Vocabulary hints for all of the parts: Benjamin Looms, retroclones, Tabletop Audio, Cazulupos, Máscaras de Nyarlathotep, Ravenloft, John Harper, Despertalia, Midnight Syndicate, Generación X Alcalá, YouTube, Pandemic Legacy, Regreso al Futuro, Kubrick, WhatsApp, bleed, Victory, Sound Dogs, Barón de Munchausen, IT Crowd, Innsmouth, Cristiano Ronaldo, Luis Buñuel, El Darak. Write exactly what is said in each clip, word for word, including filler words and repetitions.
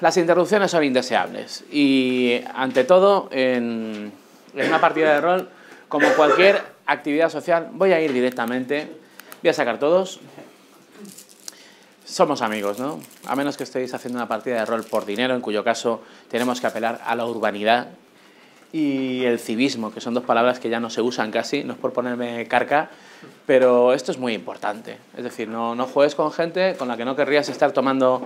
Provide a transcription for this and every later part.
Las interrupciones son indeseables y, ante todo, en, en una partida de rol, como cualquier actividad social, voy a ir directamente, voy a sacar todos. Somos amigos, ¿no? A menos que estéis haciendo una partida de rol por dinero, en cuyo caso tenemos que apelar a la urbanidad y el civismo, que son dos palabras que ya no se usan casi, no es por ponerme carca, pero esto es muy importante. Es decir, no, no juegues con gente con la que no querrías estar tomando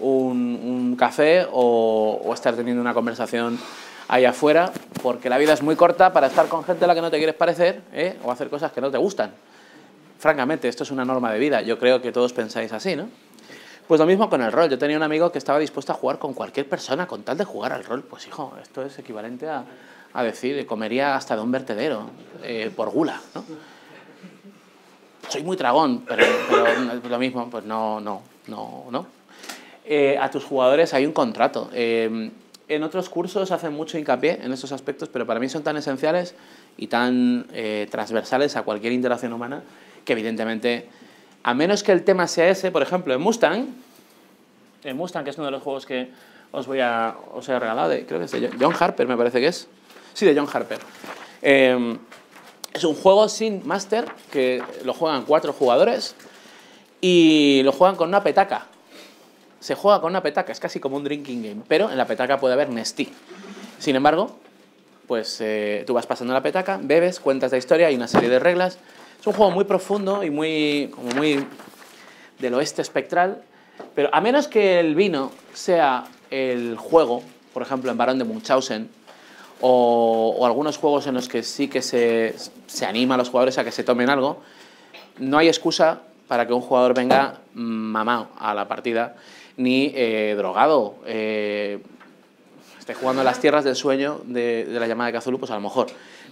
Un, un café o, o estar teniendo una conversación ahí afuera, porque la vida es muy corta para estar con gente a la que no te quieres parecer, ¿eh? O hacer cosas que no te gustan. Francamente, esto es una norma de vida. Yo creo que todos pensáis así, ¿no? Pues lo mismo con el rol. Yo tenía un amigo que estaba dispuesto a jugar con cualquier persona con tal de jugar al rol. Pues hijo, esto es equivalente a, a decir, comería hasta de un vertedero eh, por gula, ¿no? Soy muy tragón, pero, pero lo mismo, pues no, no, no, no. Eh, a tus jugadores hay un contrato. Eh, en otros cursos hacen mucho hincapié en estos aspectos, pero para mí son tan esenciales y tan eh, transversales a cualquier interacción humana que, evidentemente, a menos que el tema sea ese, por ejemplo, en Mustang, en Mustang, que es uno de los juegos que os voy a os he regalado, de, creo que es de John Harper, me parece que es. Sí, de John Harper. Eh, es un juego sin máster, que lo juegan cuatro jugadores y lo juegan con una petaca. Se juega con una petaca, es casi como un drinking game, pero en la petaca puede haber Nestí. Sin embargo, pues eh, tú vas pasando la petaca, bebes, cuentas la historia, hay una serie de reglas. Es un juego muy profundo y muy, como muy del oeste espectral, pero a menos que el vino sea el juego, por ejemplo, en Barón de Munchausen, o, o algunos juegos en los que sí que se, se anima a los jugadores a que se tomen algo, no hay excusa para que un jugador venga mamao a la partida, ni eh, drogado, eh, esté jugando a las tierras del sueño de, de la llamada de Cazulupos, pues a lo mejor.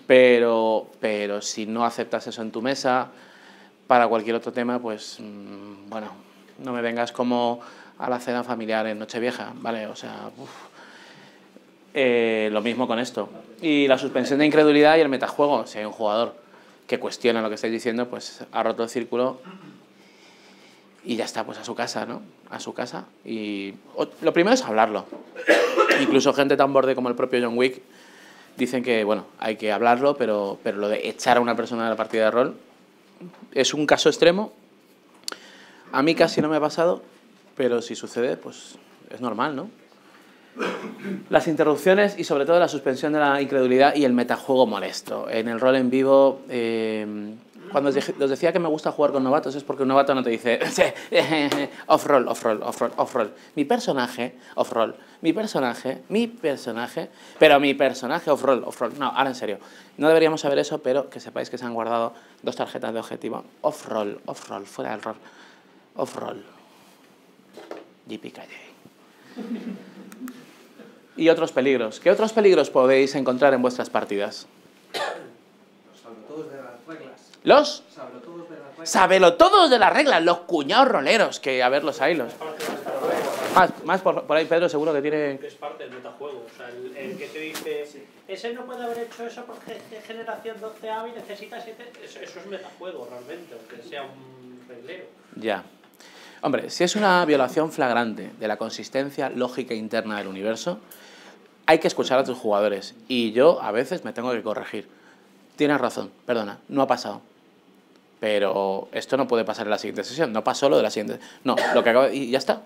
Pero, pero si no aceptas eso en tu mesa, para cualquier otro tema, pues, mmm, bueno, no me vengas como a la cena familiar en Nochevieja, ¿vale? O sea, uf. Eh, lo mismo con esto. Y la suspensión de incredulidad y el metajuego, si hay un jugador que cuestiona lo que estáis diciendo, pues ha roto el círculo y ya está, pues a su casa, ¿no? A su casa. Y lo primero es hablarlo. Incluso gente tan borde como el propio John Wick dicen que, bueno, hay que hablarlo, pero, pero lo de echar a una persona de la partida de rol es un caso extremo. A mí casi no me ha pasado, pero si sucede, pues es normal, ¿no? Las interrupciones y, sobre todo, la suspensión de la incredulidad y el metajuego molesto. En el rol en vivo... Eh, Cuando os decía que me gusta jugar con novatos es porque un novato no te dice off-roll, off-roll, off-roll, off-roll. Mi personaje, off-roll, mi personaje, mi personaje, pero mi personaje, off-roll, off-roll. No, ahora en serio, no deberíamos saber eso, pero que sepáis que se han guardado dos tarjetas de objetivo. Off-roll, off-roll, fuera del rol, off-roll. Yipicalle. Y otros peligros. ¿Qué otros peligros podéis encontrar en vuestras partidas? Los sabelotodos de las reglas, los cuñados roleros, que a ver los hay los. Más, más por, por ahí Pedro seguro que tiene... Es parte del metajuego, o sea, el, el que te dice, sí, ese no puede haber hecho eso porque es generación doce A y necesita siete, eso, eso es metajuego realmente, aunque sea un reglero. Ya. Hombre, si es una violación flagrante de la consistencia lógica interna del universo, hay que escuchar a tus jugadores, y yo a veces me tengo que corregir. Tienes razón, perdona, no ha pasado. Pero esto no puede pasar en la siguiente sesión. No pasó lo de la siguiente. No, lo que acabo... Y ya está.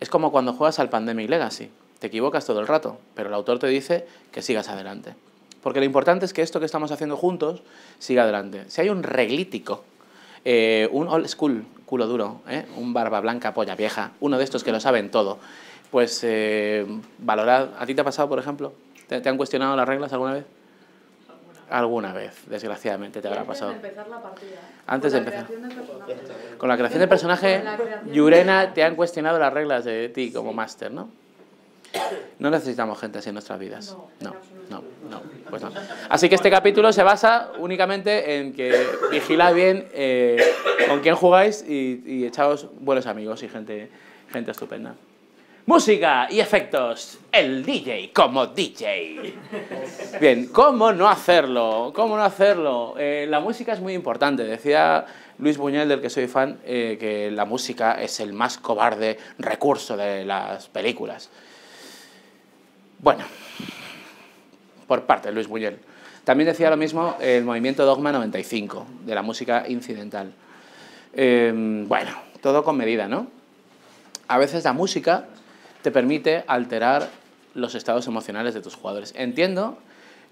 Es como cuando juegas al Pandemic Legacy. Te equivocas todo el rato, pero el autor te dice que sigas adelante. Porque lo importante es que esto que estamos haciendo juntos siga adelante. Si hay un reglítico, eh, un old school, culo duro, eh, un barba blanca, polla vieja, uno de estos que lo saben todo, pues eh, valorad... ¿A ti te ha pasado, por ejemplo? ¿Te, te han cuestionado las reglas alguna vez? Alguna vez, desgraciadamente, te habrá pasado. Antes de empezar la partida. Antes de empezar. Con la creación del personaje, Yurena, te han cuestionado las reglas de ti como máster, ¿no? No necesitamos gente así en nuestras vidas. No, no, no. Pues no. Así que este capítulo se basa únicamente en que vigilad bien eh, con quién jugáis y, y echaos buenos amigos y gente, gente estupenda. Música y efectos, el D J como D J. Bien, ¿cómo no hacerlo? ¿Cómo no hacerlo? Eh, la música es muy importante. Decía Luis Buñuel, del que soy fan, eh, que la música es el más cobarde recurso de las películas. Bueno, por parte de Luis Buñuel. También decía lo mismo el movimiento Dogma noventa y cinco, de la música incidental. Eh, bueno, todo con medida, ¿no? A veces la música te permite alterar los estados emocionales de tus jugadores. Entiendo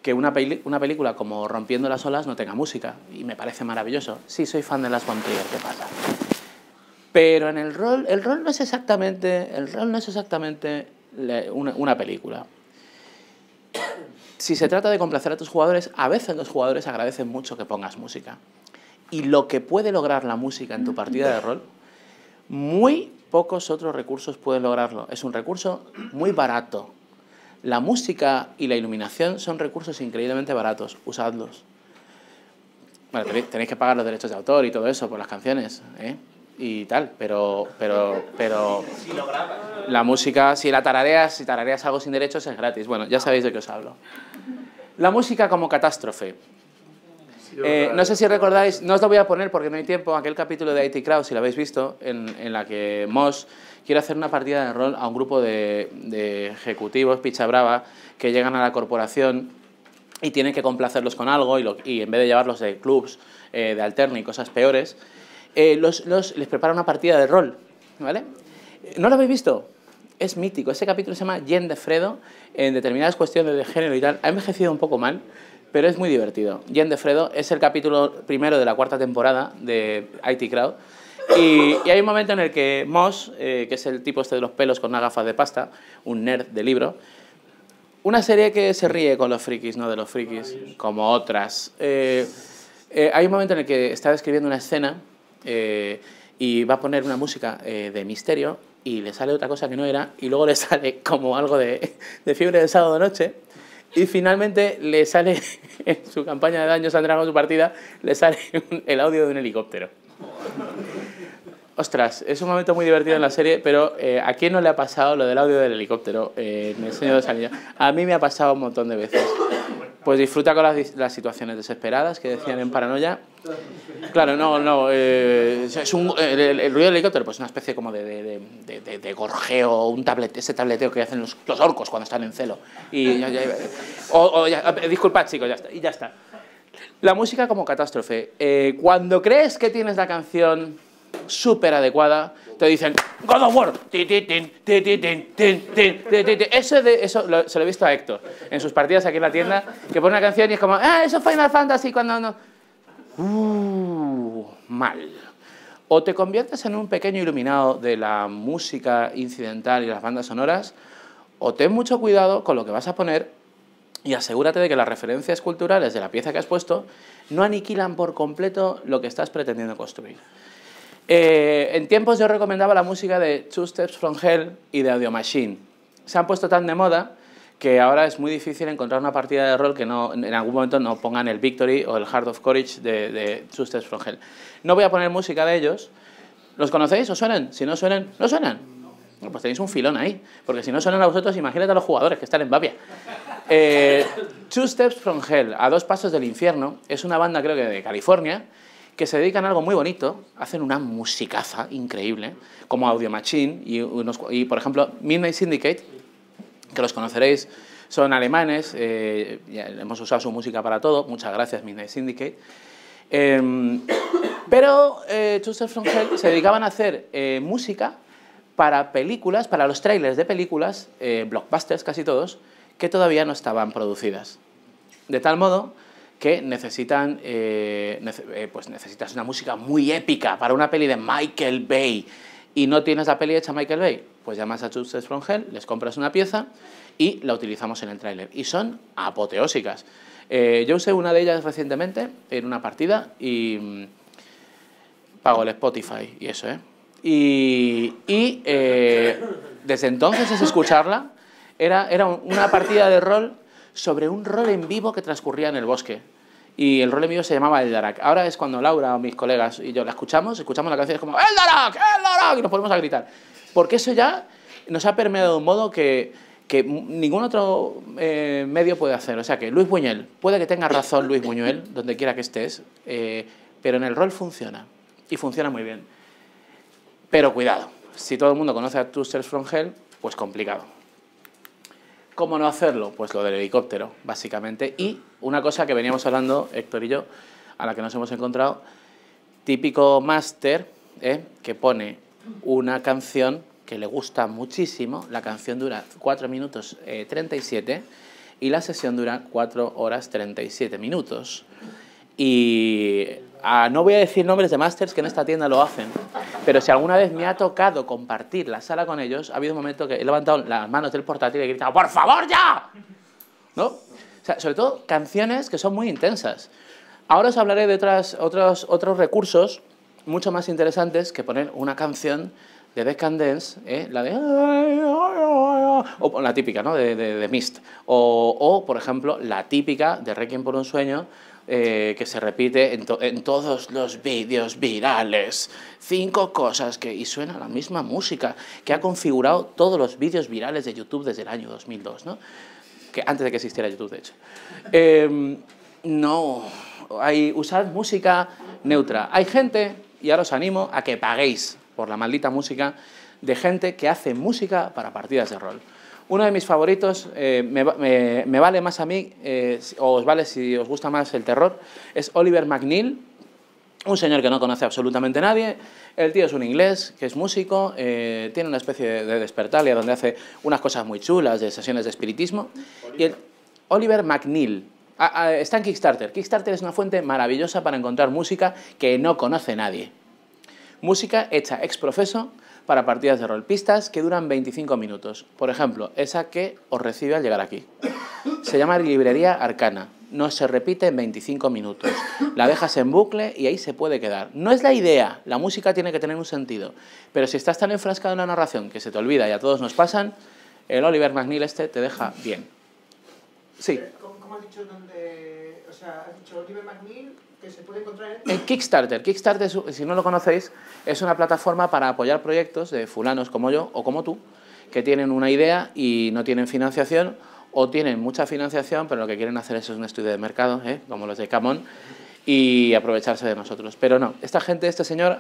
que una, peli una película como Rompiendo las Olas no tenga música, y me parece maravilloso. Sí, soy fan de las One Player, ¿qué pasa? Pero en el rol, el rol no es exactamente, el rol no es exactamente una, una película. Si se trata de complacer a tus jugadores, a veces los jugadores agradecen mucho que pongas música. Y lo que puede lograr la música en tu partida de rol, muy pocos otros recursos pueden lograrlo. Es un recurso muy barato. La música y la iluminación son recursos increíblemente baratos. Usadlos. Bueno, tenéis que pagar los derechos de autor y todo eso por las canciones, ¿eh? Y tal, pero... pero, pero si lo grabas. La música, si la tarareas, si tarareas algo sin derechos, es gratis. Bueno, ya sabéis de qué os hablo. La música como catástrofe. Eh, no sé si recordáis, no os lo voy a poner porque no hay tiempo, aquel capítulo de I T Crowd, si lo habéis visto, en, en la que Moss quiere hacer una partida de rol a un grupo de, de ejecutivos, picha brava, que llegan a la corporación y tienen que complacerlos con algo y, lo, y en vez de llevarlos de clubs, eh, de alterno y cosas peores, eh, los, los, les prepara una partida de rol, ¿vale? ¿No lo habéis visto? Es mítico. Ese capítulo se llama Jen de Fredo, en determinadas cuestiones de género y tal. Ha envejecido un poco mal, pero es muy divertido. Jen de Fredo es el capítulo primero de la cuarta temporada de I T Crowd y, y hay un momento en el que Moss, eh, que es el tipo este de los pelos con una gafas de pasta, un nerd de libro, una serie que se ríe con los frikis, no de los frikis, como otras. Eh, eh, hay un momento en el que está describiendo una escena eh, y va a poner una música eh, de misterio y le sale otra cosa que no era y luego le sale como algo de, de fiebre del sábado noche. Y finalmente le sale, en su campaña de Dungeons and Dragons, su partida, le sale un, el audio de un helicóptero. Ostras, es un momento muy divertido en la serie, pero eh, ¿a quién no le ha pasado lo del audio del helicóptero? Eh, me enseñó de salida. A mí me ha pasado un montón de veces. Pues disfruta con las, las situaciones desesperadas que decían en Paranoia. Claro, no, no. Eh, es un, el, el, el ruido del helicóptero, pues una especie como de, de, de, de, de gorjeo, un tablet, ese tableteo que hacen los, los orcos cuando están en celo. Y ya, ya, o, o ya, disculpad, chicos, ya está, y ya está. La música como catástrofe. Eh, cuando crees que tienes la canción súper adecuada, te dicen God of War. Eso, de, eso lo, se lo he visto a Héctor en sus partidas aquí en la tienda, que pone una canción y es como, ah, eso es Final Fantasy cuando no... Uh, mal. O te conviertes en un pequeño iluminado de la música incidental y las bandas sonoras, o ten mucho cuidado con lo que vas a poner y asegúrate de que las referencias culturales de la pieza que has puesto no aniquilan por completo lo que estás pretendiendo construir. Eh, en tiempos yo recomendaba la música de Two Steps From Hell y de Audiomachine. Se han puesto tan de moda que ahora es muy difícil encontrar una partida de rol que no, en algún momento no pongan el Victory o el Heart of Courage de, de Two Steps From Hell. No voy a poner música de ellos. ¿Los conocéis? ¿Os suenan? Si no suenan, ¿no suenan? No, pues tenéis un filón ahí, porque si no suenan a vosotros, imagínate a los jugadores que están en Babia. Eh, Two Steps From Hell, A Dos Pasos del Infierno, es una banda creo que de California, que se dedican a algo muy bonito, hacen una musicaza increíble, como Audiomachine y, unos, y por ejemplo, Midnight Syndicate, que los conoceréis, son alemanes, eh, hemos usado su música para todo, muchas gracias Midnight Syndicate. Eh, pero eh, Two Steps From Hell se dedicaban a hacer eh, música para películas, para los trailers de películas, eh, blockbusters casi todos, que todavía no estaban producidas. De tal modo que necesitan, eh, nece eh, pues necesitas una música muy épica para una peli de Michael Bay y no tienes la peli hecha Michael Bay, pues llamas a Two Steps From Hell, les compras una pieza y la utilizamos en el tráiler. Y son apoteósicas. Eh, yo usé una de ellas recientemente en una partida y mmm, pago el Spotify y eso, ¿eh? Y, y eh, desde entonces, es escucharla, era, era una partida de rol sobre un rol en vivo que transcurría en el bosque. Y el rol en vivo se llamaba El Darak. Ahora es cuando Laura o mis colegas y yo la escuchamos, escuchamos la canción y es como ¡El Darak! ¡El Darak! Y nos ponemos a gritar. Porque eso ya nos ha permeado de un modo que, que ningún otro eh, medio puede hacer. O sea que Luis Buñuel, puede que tenga razón Luis Buñuel, donde quiera que estés, eh, pero en el rol funciona, y funciona muy bien. Pero cuidado, si todo el mundo conoce a Two Steps From Hell, pues complicado. ¿Cómo no hacerlo? Pues lo del helicóptero, básicamente. Y una cosa que veníamos hablando, Héctor y yo, a la que nos hemos encontrado, típico máster ¿eh? que pone una canción que le gusta muchísimo, la canción dura cuatro minutos treinta y siete y la sesión dura cuatro horas treinta y siete minutos. Y ah, no voy a decir nombres de másters que en esta tienda lo hacen, pero si alguna vez me ha tocado compartir la sala con ellos, ha habido un momento que he levantado las manos del portátil y he gritado ¡por favor ya! ¿No? O sea, sobre todo canciones que son muy intensas. Ahora os hablaré de otras, otros, otros recursos mucho más interesantes que poner una canción de Death Can Dance, ¿eh? la de... o la típica, ¿no? De, de, de Mist. O, o, por ejemplo, la típica de Requiem por un sueño, eh, que se repite en, to, en todos los vídeos virales. Cinco cosas que... Y suena la misma música que ha configurado todos los vídeos virales de YouTube desde el año dos mil dos, ¿no? Que antes de que existiera YouTube, de hecho. Eh, no... Hay, usad música neutra. Hay gente, y ahora os animo a que paguéis por la maldita música, de gente que hace música para partidas de rol. Uno de mis favoritos, eh, me, me, me vale más a mí, eh, o os vale si os gusta más el terror, es Oliver McNeil, un señor que no conoce absolutamente nadie. El tío es un inglés, que es músico, eh, tiene una especie de, de Despertalia donde hace unas cosas muy chulas de sesiones de espiritismo. Oliver, y el, Oliver McNeil. Ah, está en Kickstarter. Kickstarter es una fuente maravillosa para encontrar música que no conoce nadie. Música hecha ex profeso para partidas de rol. Pistas que duran veinticinco minutos. Por ejemplo, esa que os recibe al llegar aquí. Se llama Librería Arcana. No se repite en veinticinco minutos. La dejas en bucle y ahí se puede quedar. No es la idea. La música tiene que tener un sentido. Pero si estás tan enfrascado en la narración que se te olvida y a todos nos pasan, el Oliver McNeil este te deja bien. Sí. ¿Has dicho donde, o sea, has dicho Oliver McNeil que se puede encontrar en...? En Kickstarter. Kickstarter, si no lo conocéis, es una plataforma para apoyar proyectos de fulanos como yo o como tú, que tienen una idea y no tienen financiación, o tienen mucha financiación, pero lo que quieren hacer es un estudio de mercado, ¿eh? como los de Camón, y aprovecharse de nosotros. Pero no, esta gente, este señor,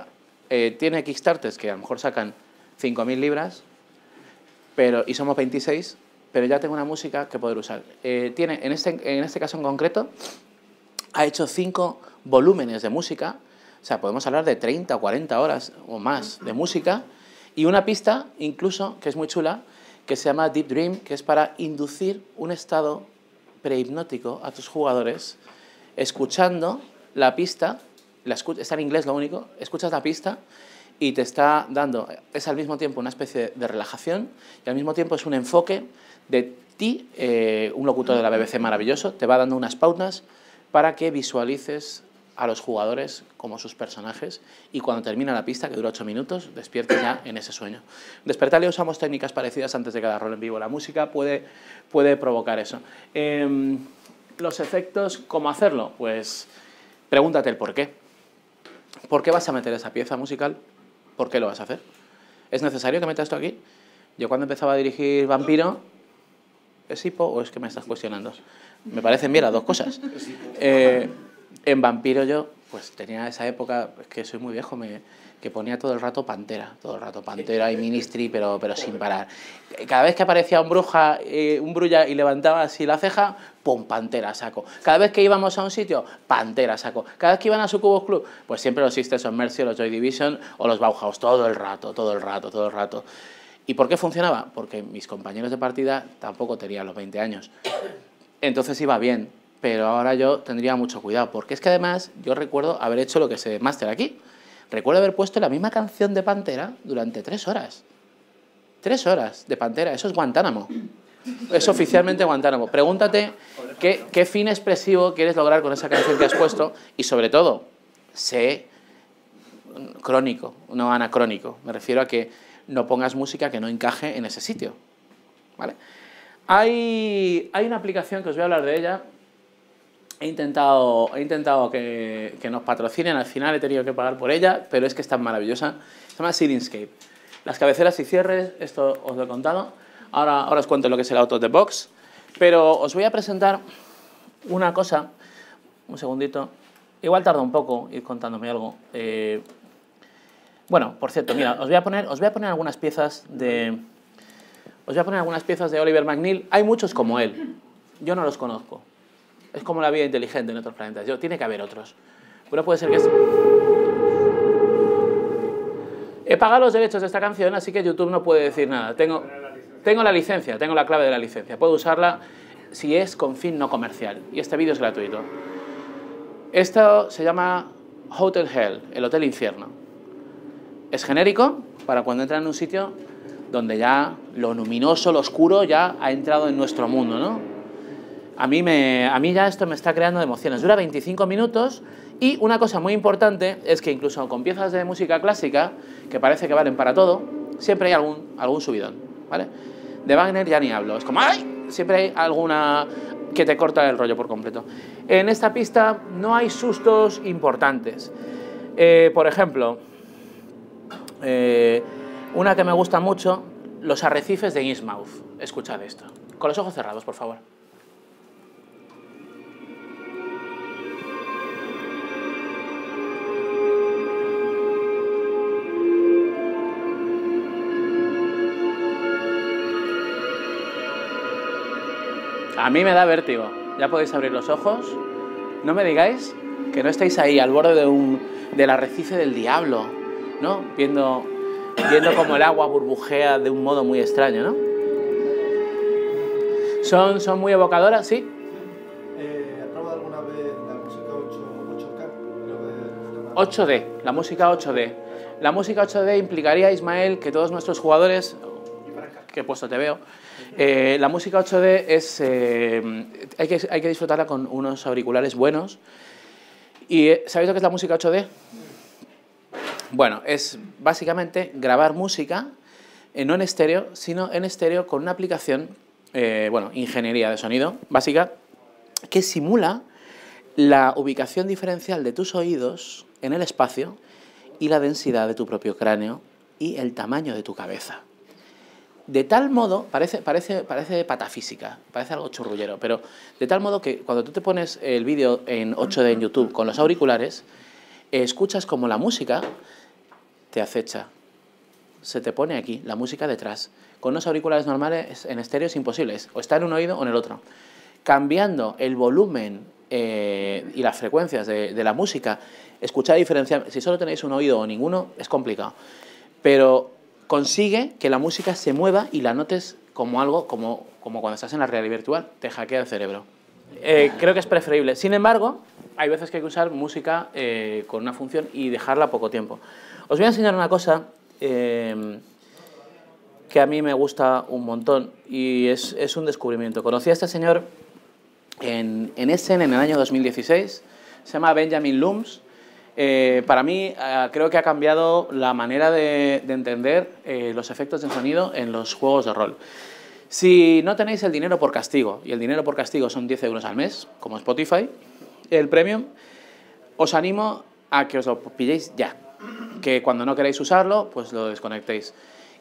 eh, tiene Kickstarters que a lo mejor sacan cinco mil libras, pero, y somos veintiséis... pero ya tengo una música que poder usar. Eh, tiene, en, este, en este caso en concreto, ha hecho cinco volúmenes de música, o sea, podemos hablar de treinta o cuarenta horas o más de música, y una pista, incluso, que es muy chula, que se llama Deep Dream, que es para inducir un estado prehipnótico a tus jugadores, escuchando la pista, la escu- está en inglés lo único, escuchas la pista, y te está dando, es al mismo tiempo una especie de relajación y al mismo tiempo es un enfoque de ti, eh, un locutor de la B B C maravilloso, te va dando unas pautas para que visualices a los jugadores como sus personajes y cuando termina la pista, que dura ocho minutos, despiertes ya en ese sueño. En Despertalia usamos técnicas parecidas antes de cada rol en vivo. La música puede, puede provocar eso. Eh, los efectos, ¿cómo hacerlo? Pues pregúntate el por qué. ¿Por qué vas a meter esa pieza musical? ¿Por qué lo vas a hacer? ¿Es necesario que metas esto aquí? Yo cuando empezaba a dirigir Vampiro, ¿es hipo o es que me estás cuestionando? Me parecen bien las dos cosas. Eh, en Vampiro yo, pues tenía esa época, es que soy muy viejo, me, que ponía todo el rato Pantera, todo el rato Pantera y Ministry, pero, pero sin parar. Cada vez que aparecía un bruja, eh, un brulla y levantaba así la ceja, ¡pum! Pantera, saco. Cada vez que íbamos a un sitio, Pantera, saco. Cada vez que iban a su Cubos Club, pues siempre los Sisters of Mercy, los Joy Division o los Bauhaus, todo el rato, todo el rato, todo el rato. ¿Y por qué funcionaba? Porque mis compañeros de partida tampoco tenían los veinte años. Entonces iba bien, pero ahora yo tendría mucho cuidado, porque es que además yo recuerdo haber hecho lo que se máster aquí. Recuerdo haber puesto la misma canción de Pantera durante tres horas. Tres horas de Pantera, eso es Guantánamo. Es oficialmente Guantánamo. Pregúntate qué, qué fin expresivo quieres lograr con esa canción que has puesto y, sobre todo, sé crónico, no anacrónico. Me refiero a que no pongas música que no encaje en ese sitio. ¿Vale? Hay, hay una aplicación que os voy a hablar de ella. He intentado, he intentado que, que nos patrocinen, al final he tenido que pagar por ella, pero es que es tan maravillosa. Se llama Sinescape. las cabeceras y cierres, esto os lo he contado. Ahora, ahora os cuento lo que es el Out of the Box. Pero os voy a presentar una cosa. Un segundito. Igual tarda un poco ir contándome algo. Eh, bueno, por cierto, mira, os voy a poner, os voy a poner algunas piezas de... Os voy a poner algunas piezas de Oliver McNeil. Hay muchos como él. Yo no los conozco. Es como la vida inteligente en otros planetas. Yo, tiene que haber otros. Pero puede ser que... Este... He pagado los derechos de esta canción, así que YouTube no puede decir nada. Tengo, tengo la licencia, tengo la clave de la licencia. Puedo usarla si es con fin no comercial. Y este vídeo es gratuito. Esto se llama Hotel Hell, el Hotel Infierno. Es genérico para cuando entran en un sitio donde ya lo luminoso, lo oscuro, ya ha entrado en nuestro mundo, ¿no? A mí, me, a mí ya esto me está creando emociones. Dura veinticinco minutos y una cosa muy importante es que incluso con piezas de música clásica, que parece que valen para todo, siempre hay algún, algún subidón, ¿vale? De Wagner ya ni hablo, es como ¡ay! Siempre hay alguna que te corta el rollo por completo. En esta pista no hay sustos importantes. Eh, por ejemplo, eh, una que me gusta mucho, los arrecifes de Innsmouth. Escuchad esto. Con los ojos cerrados, por favor. A mí me da vértigo. Ya podéis abrir los ojos. No me digáis que no estáis ahí, al borde de un, del arrecife del diablo, ¿no? Viendo, viendo cómo el agua burbujea de un modo muy extraño, ¿no? ¿Son, son muy evocadoras? ¿Sí? Eh, ¿Has probado alguna vez la música ocho, ocho K? ocho D, la música ocho D. La música ocho D implicaría, Ismael, que todos nuestros jugadores... que puesto te veo. Eh, la música ocho D es, eh, hay, que, hay que disfrutarla con unos auriculares buenos. ¿Y eh, sabéis lo que es la música ocho D? Bueno, es básicamente grabar música, eh, no en estéreo, sino en estéreo con una aplicación, eh, bueno, ingeniería de sonido básica, que simula la ubicación diferencial de tus oídos en el espacio y la densidad de tu propio cráneo y el tamaño de tu cabeza. De tal modo, parece, parece, parece patafísica, parece algo churrullero, pero de tal modo que cuando tú te pones el vídeo en ocho D en YouTube con los auriculares, escuchas como la música te acecha, se te pone aquí, la música detrás. Con los auriculares normales en estéreo es imposible, o está en un oído o en el otro. Cambiando el volumen eh, y las frecuencias de, de la música, escuchar diferenciar, si solo tenéis un oído o ninguno, es complicado, pero... consigue que la música se mueva y la notes como algo, como, como cuando estás en la realidad virtual, te hackea el cerebro. Eh, creo que es preferible. Sin embargo, hay veces que hay que usar música eh, con una función y dejarla poco tiempo. Os voy a enseñar una cosa eh, que a mí me gusta un montón y es, es un descubrimiento. Conocí a este señor en, en Essen en el año dos mil dieciséis, se llama Benjamin Looms. Eh, para mí, eh, creo que ha cambiado la manera de, de entender eh, los efectos de sonido en los juegos de rol. Si no tenéis el dinero por castigo, y el dinero por castigo son diez euros al mes, como Spotify, el Premium, os animo a que os lo pilléis ya. Que cuando no queréis usarlo, pues lo desconectéis.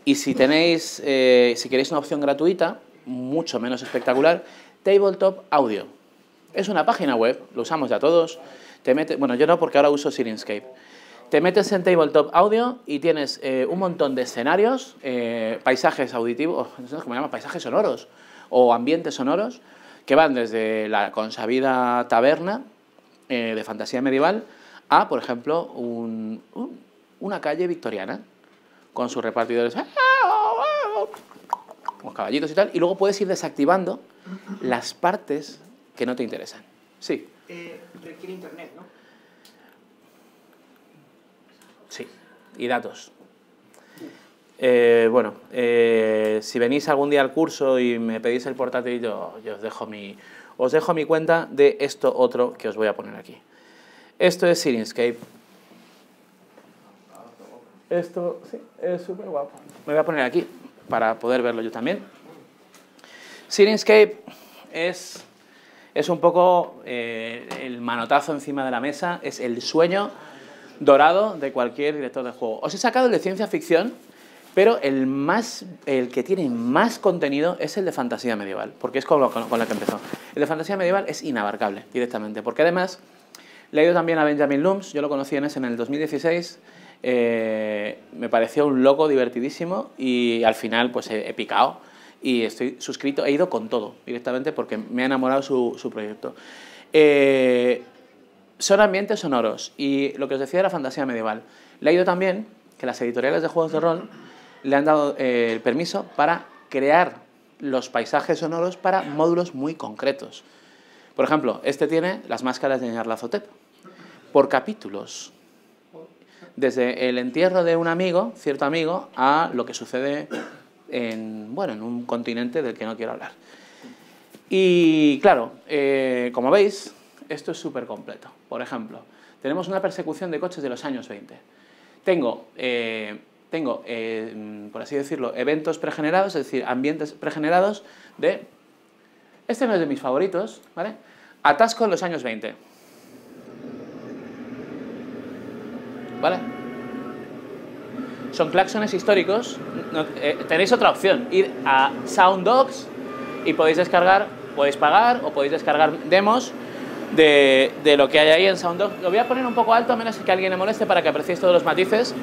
Y si tenéis, eh, si queréis una opción gratuita, mucho menos espectacular, Tabletop Audio. Es una página web, lo usamos ya todos. Te mete, bueno, yo no, porque ahora uso Sinescape. Te metes en Tabletop Audio y tienes eh, un montón de escenarios, eh, paisajes auditivos, no sé cómo se llama, paisajes sonoros o ambientes sonoros, que van desde la consabida taberna eh, de fantasía medieval a, por ejemplo, un, un, una calle victoriana con sus repartidores, los caballitos y tal, y luego puedes ir desactivando las partes que no te interesan. Sí. Eh, requiere internet, ¿no? Sí, y datos. Eh, bueno, eh, si venís algún día al curso y me pedís el portátil, yo, yo os dejo mi, os dejo mi cuenta de esto otro que os voy a poner aquí. Esto es Sinescape. Esto sí, es súper guapo. Me voy a poner aquí para poder verlo yo también. Sinescape es... Es un poco eh, el manotazo encima de la mesa, es el sueño dorado de cualquier director de juego. Os he sacado el de ciencia ficción Pero el, más, el que tiene más contenido es el de fantasía medieval, porque es con la, con la que empezó. El de fantasía medieval es inabarcable directamente, porque además le he ido también a Benjamin Looms, yo lo conocí en ese en el dos mil dieciséis, eh, me pareció un loco divertidísimo y al final pues he, he picado y estoy suscrito, he ido con todo directamente porque me ha enamorado su, su proyecto. Eh, son ambientes sonoros y lo que os decía de la fantasía medieval, le he ido también que las editoriales de juegos de rol le han dado eh, el permiso para crear los paisajes sonoros para módulos muy concretos. Por ejemplo, este tiene las máscaras de Nyarlathotep, por capítulos. Desde el entierro de un amigo, cierto amigo, a lo que sucede en, bueno, en un continente del que no quiero hablar. Y claro, eh, como veis, esto es súper completo. Por ejemplo, tenemos una persecución de coches de los años veinte. Tengo... Eh, Tengo, eh, por así decirlo, eventos pregenerados, es decir, ambientes pregenerados de... Este no es de mis favoritos, ¿vale? Atasco en los años veinte. ¿Vale? Son claxones históricos. No, eh, tenéis otra opción, ir a Sound Dogs y podéis descargar, podéis pagar o podéis descargar demos de, de lo que hay ahí en Sound Dogs. Lo voy a poner un poco alto, a menos que alguien le moleste, para que apreciéis todos los matices.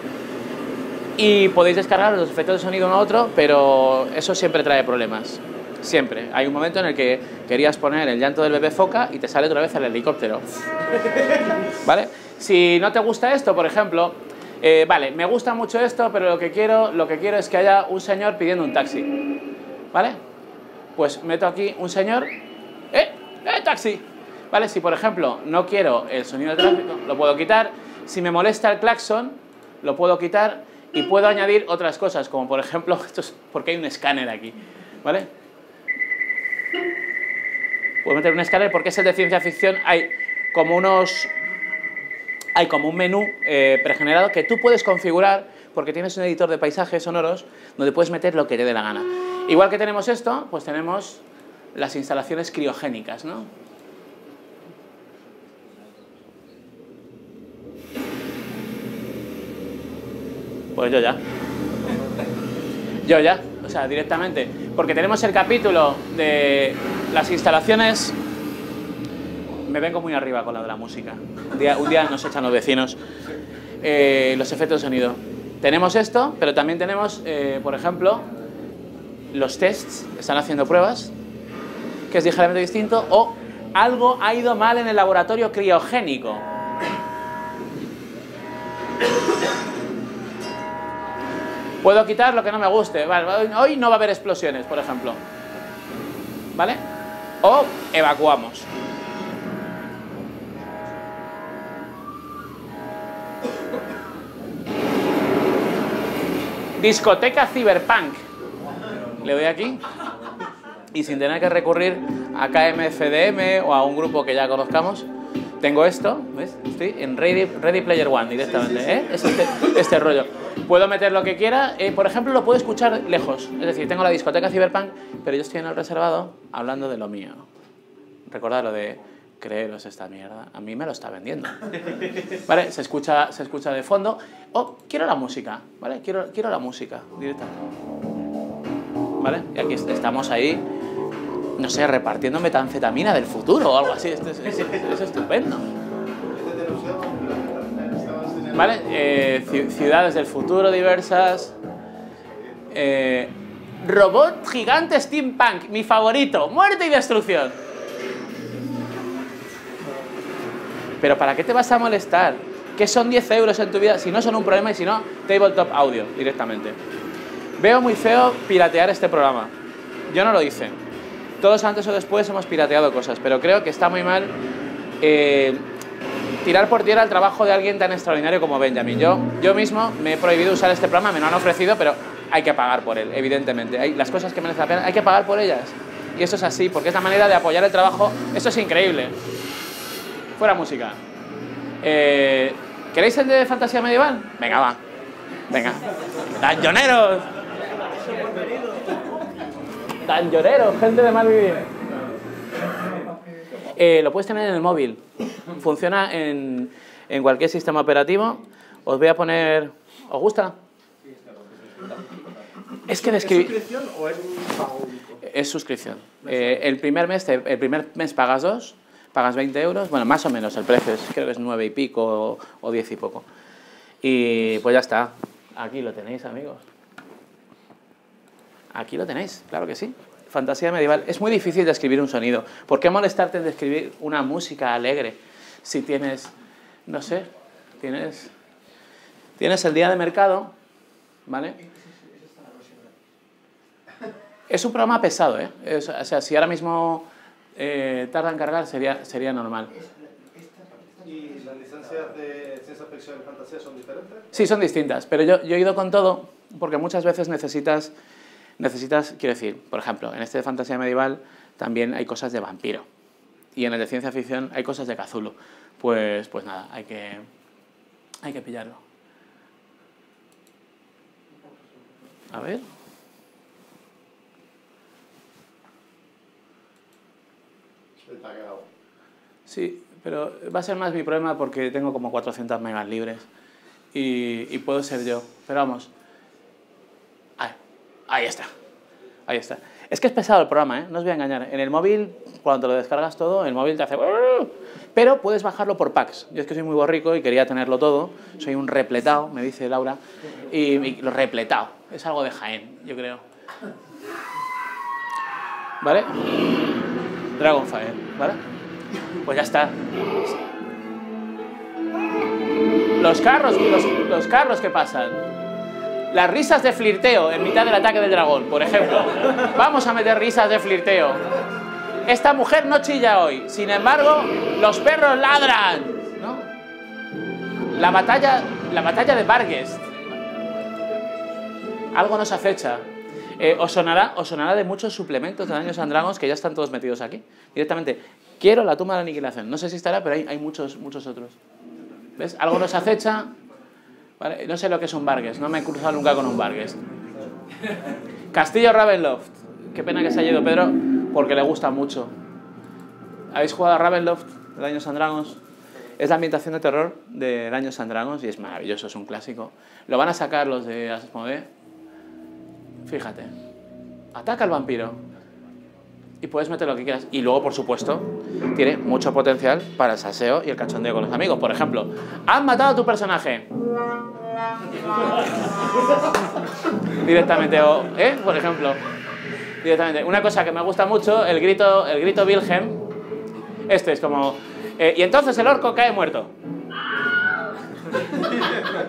Y podéis descargar los efectos de sonido uno a otro, pero eso siempre trae problemas. Siempre. Hay un momento en el que querías poner el llanto del bebé foca y te sale otra vez el helicóptero. ¿Vale? Si no te gusta esto, por ejemplo, eh, vale, me gusta mucho esto, pero lo que quiero, lo que quiero es que haya un señor pidiendo un taxi. ¿Vale? Pues meto aquí un señor... ¡Eh! ¡Eh, taxi! ¿Vale? Si, por ejemplo, no quiero el sonido de tráfico, lo puedo quitar. Si me molesta el claxon, lo puedo quitar... Y puedo añadir otras cosas, como por ejemplo, esto es porque hay un escáner aquí, ¿vale? Puedo meter un escáner porque es el de ciencia ficción, hay como unos... Hay como un menú eh, pregenerado que tú puedes configurar porque tienes un editor de paisajes sonoros donde puedes meter lo que te dé la gana. Igual que tenemos esto, pues tenemos las instalaciones criogénicas, ¿no? Pues yo ya. Yo ya, o sea, directamente. Porque tenemos el capítulo de las instalaciones... Me vengo muy arriba con la de la música. Un día, un día nos echan los vecinos. Eh, los efectos de sonido. Tenemos esto, pero también tenemos, eh, por ejemplo, los tests. Están haciendo pruebas, que es ligeramente distinto. O algo ha ido mal en el laboratorio criogénico. Puedo quitar lo que no me guste. Vale, hoy no va a haber explosiones, por ejemplo. ¿Vale? O evacuamos. Discoteca Cyberpunk. Le doy aquí. Y sin tener que recurrir a K M F D M o a un grupo que ya conozcamos, tengo esto, ¿ves? Estoy en Ready, Ready Player One directamente, ¿eh? Es este, este rollo. Puedo meter lo que quiera, eh, por ejemplo, lo puedo escuchar lejos. Es decir, tengo la discoteca Cyberpunk, pero yo estoy en el reservado hablando de lo mío. Recordad lo de, creeros esta mierda, a mí me lo está vendiendo. ¿Vale? Se escucha, se escucha de fondo. Oh, quiero la música, ¿vale? Quiero, quiero la música directamente. ¿Vale? Y aquí estamos ahí, no sé, repartiendo metanfetamina del futuro o algo así. Esto es, es, es estupendo. ¿Vale? Eh, ciudades del futuro diversas. Eh, robot gigante steampunk, mi favorito. Muerte y destrucción. Pero ¿para qué te vas a molestar? ¿Qué son diez euros en tu vida? Si no son un problema y si no, Tabletop Audio directamente. Veo muy feo piratear este programa. Yo no lo hice. Todos antes o después hemos pirateado cosas, pero creo que está muy mal... Eh, tirar por tierra el trabajo de alguien tan extraordinario como Benjamin. Yo, yo mismo me he prohibido usar este programa, me lo han ofrecido, pero hay que pagar por él, evidentemente. Hay, las cosas que merecen la pena, hay que pagar por ellas. Y eso es así, porque es la manera de apoyar el trabajo. Esto es increíble. Fuera música. Eh, ¿Queréis el de fantasía medieval? Venga, va. Venga. ¡Danjoneros! ¡Danjoneros! Gente de mal vivir. Eh, lo puedes tener en el móvil. Funciona en, en cualquier sistema operativo. Os voy a poner... ¿Os gusta? Es que describí... ¿Es suscripción o es un pago único? Es suscripción. Eh, el, primer mes te, el primer mes pagas dos, pagas veinte euros, bueno, más o menos el precio, es, creo que es nueve y pico o diez y poco. Y pues ya está. Aquí lo tenéis, amigos. Aquí lo tenéis, claro que sí. Fantasía medieval. Es muy difícil describir un sonido. ¿Por qué molestarte en describir una música alegre si tienes, no sé, tienes, tienes el día de mercado, ¿vale? Es un programa pesado, ¿eh? Es, o sea, si ahora mismo eh, tarda en cargar, sería, sería normal. ¿Y las licencias de ciencia ficción y fantasía son diferentes? Sí, son distintas, pero yo, yo he ido con todo porque muchas veces necesitas, necesitas, quiero decir, por ejemplo, en este de fantasía medieval también hay cosas de vampiro y en el de ciencia ficción hay cosas de Cthulhu. Pues, pues nada, hay que, hay que pillarlo. A ver... Sí, pero va a ser más mi problema porque tengo como cuatrocientas megas libres y, y puedo ser yo, pero vamos, ahí, ahí está, ahí está. Es que es pesado el programa, ¿eh? No os voy a engañar, en el móvil, cuando te lo descargas todo, el móvil te hace... Pero puedes bajarlo por packs, yo es que soy muy borrico y quería tenerlo todo, soy un repletado, me dice Laura, y, y lo repletado, es algo de Jaén, yo creo. ¿Vale? Dragonfire, ¿vale? Pues ya está. Los carros, los, los carros que pasan. Las risas de flirteo en mitad del ataque del dragón, por ejemplo. Vamos a meter risas de flirteo. Esta mujer no chilla hoy. Sin embargo, los perros ladran, ¿no? La batalla, la batalla de Barguest. Algo nos acecha. Eh, os, sonará, os sonará de muchos suplementos de Dungeons and Dragons que ya están todos metidos aquí. Directamente, quiero la tumba de la aniquilación. No sé si estará, pero hay, hay muchos, muchos otros. ¿Ves? Algo nos acecha. Vale, no sé lo que es un Vargas. No me he cruzado nunca con un Vargas. Castillo Ravenloft. Qué pena que se haya ido Pedro, porque le gusta mucho. ¿Habéis jugado a Ravenloft de Dungeons and Dragons? Es la ambientación de terror de Dungeons and Dragons y es maravilloso, es un clásico. Lo van a sacar los de Asmodee. Fíjate, ataca al vampiro y puedes meter lo que quieras. Y luego, por supuesto, tiene mucho potencial para el salseo y el cachondeo con los amigos. Por ejemplo, han matado a tu personaje. Directamente, o, ¿eh? Por ejemplo, directamente. Una cosa que me gusta mucho, el grito, el grito Wilhelm. Este es como, eh, y entonces el orco cae muerto.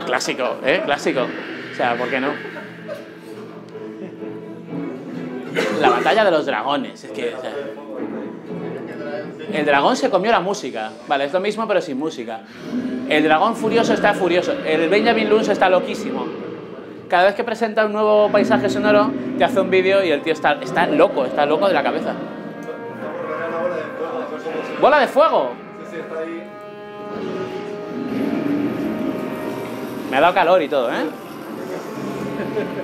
Clásico, ¿eh? Clásico. O sea, ¿por qué no? La batalla de los dragones. Es que, o sea, el dragón se comió la música. Vale, es lo mismo pero sin música. El dragón furioso está furioso. El Benjamin Lunz está loquísimo. Cada vez que presenta un nuevo paisaje sonoro, te hace un vídeo y el tío está, está loco, está loco de la cabeza. ¡Bola de fuego! Me ha dado calor y todo, ¿eh?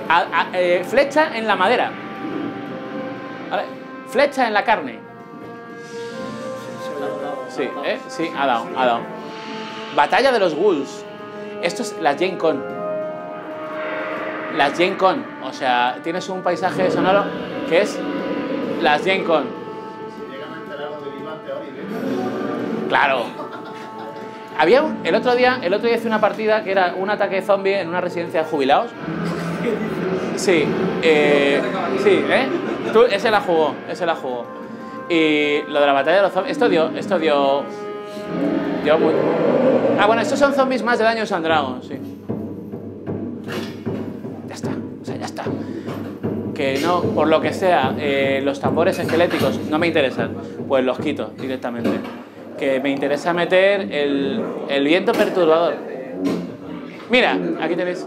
A, a, eh flecha en la madera. ¿Vale? Flecha en la carne. Sí, ¿eh? Sí, ha dado, ha dado. Batalla de los ghouls. Esto es la Gen Con. Las Gen Con. O sea, tienes un paisaje sonoro que es las Gen Con. Claro. Había un, el otro día, el otro día hice una partida que era un ataque zombie en una residencia de jubilados. Sí, eh, sí, ¿eh? Tú, ese la jugó, ese la jugó. Y lo de la batalla de los zombies, esto dio, esto dio... dio muy... Ah, bueno, estos son zombies más de Dungeons and Dragons, sí. Ya está, o sea, ya está. Que no, por lo que sea, eh, los tambores esqueléticos no me interesan, pues los quito directamente. Que me interesa meter el, el viento perturbador. Mira, aquí tenéis.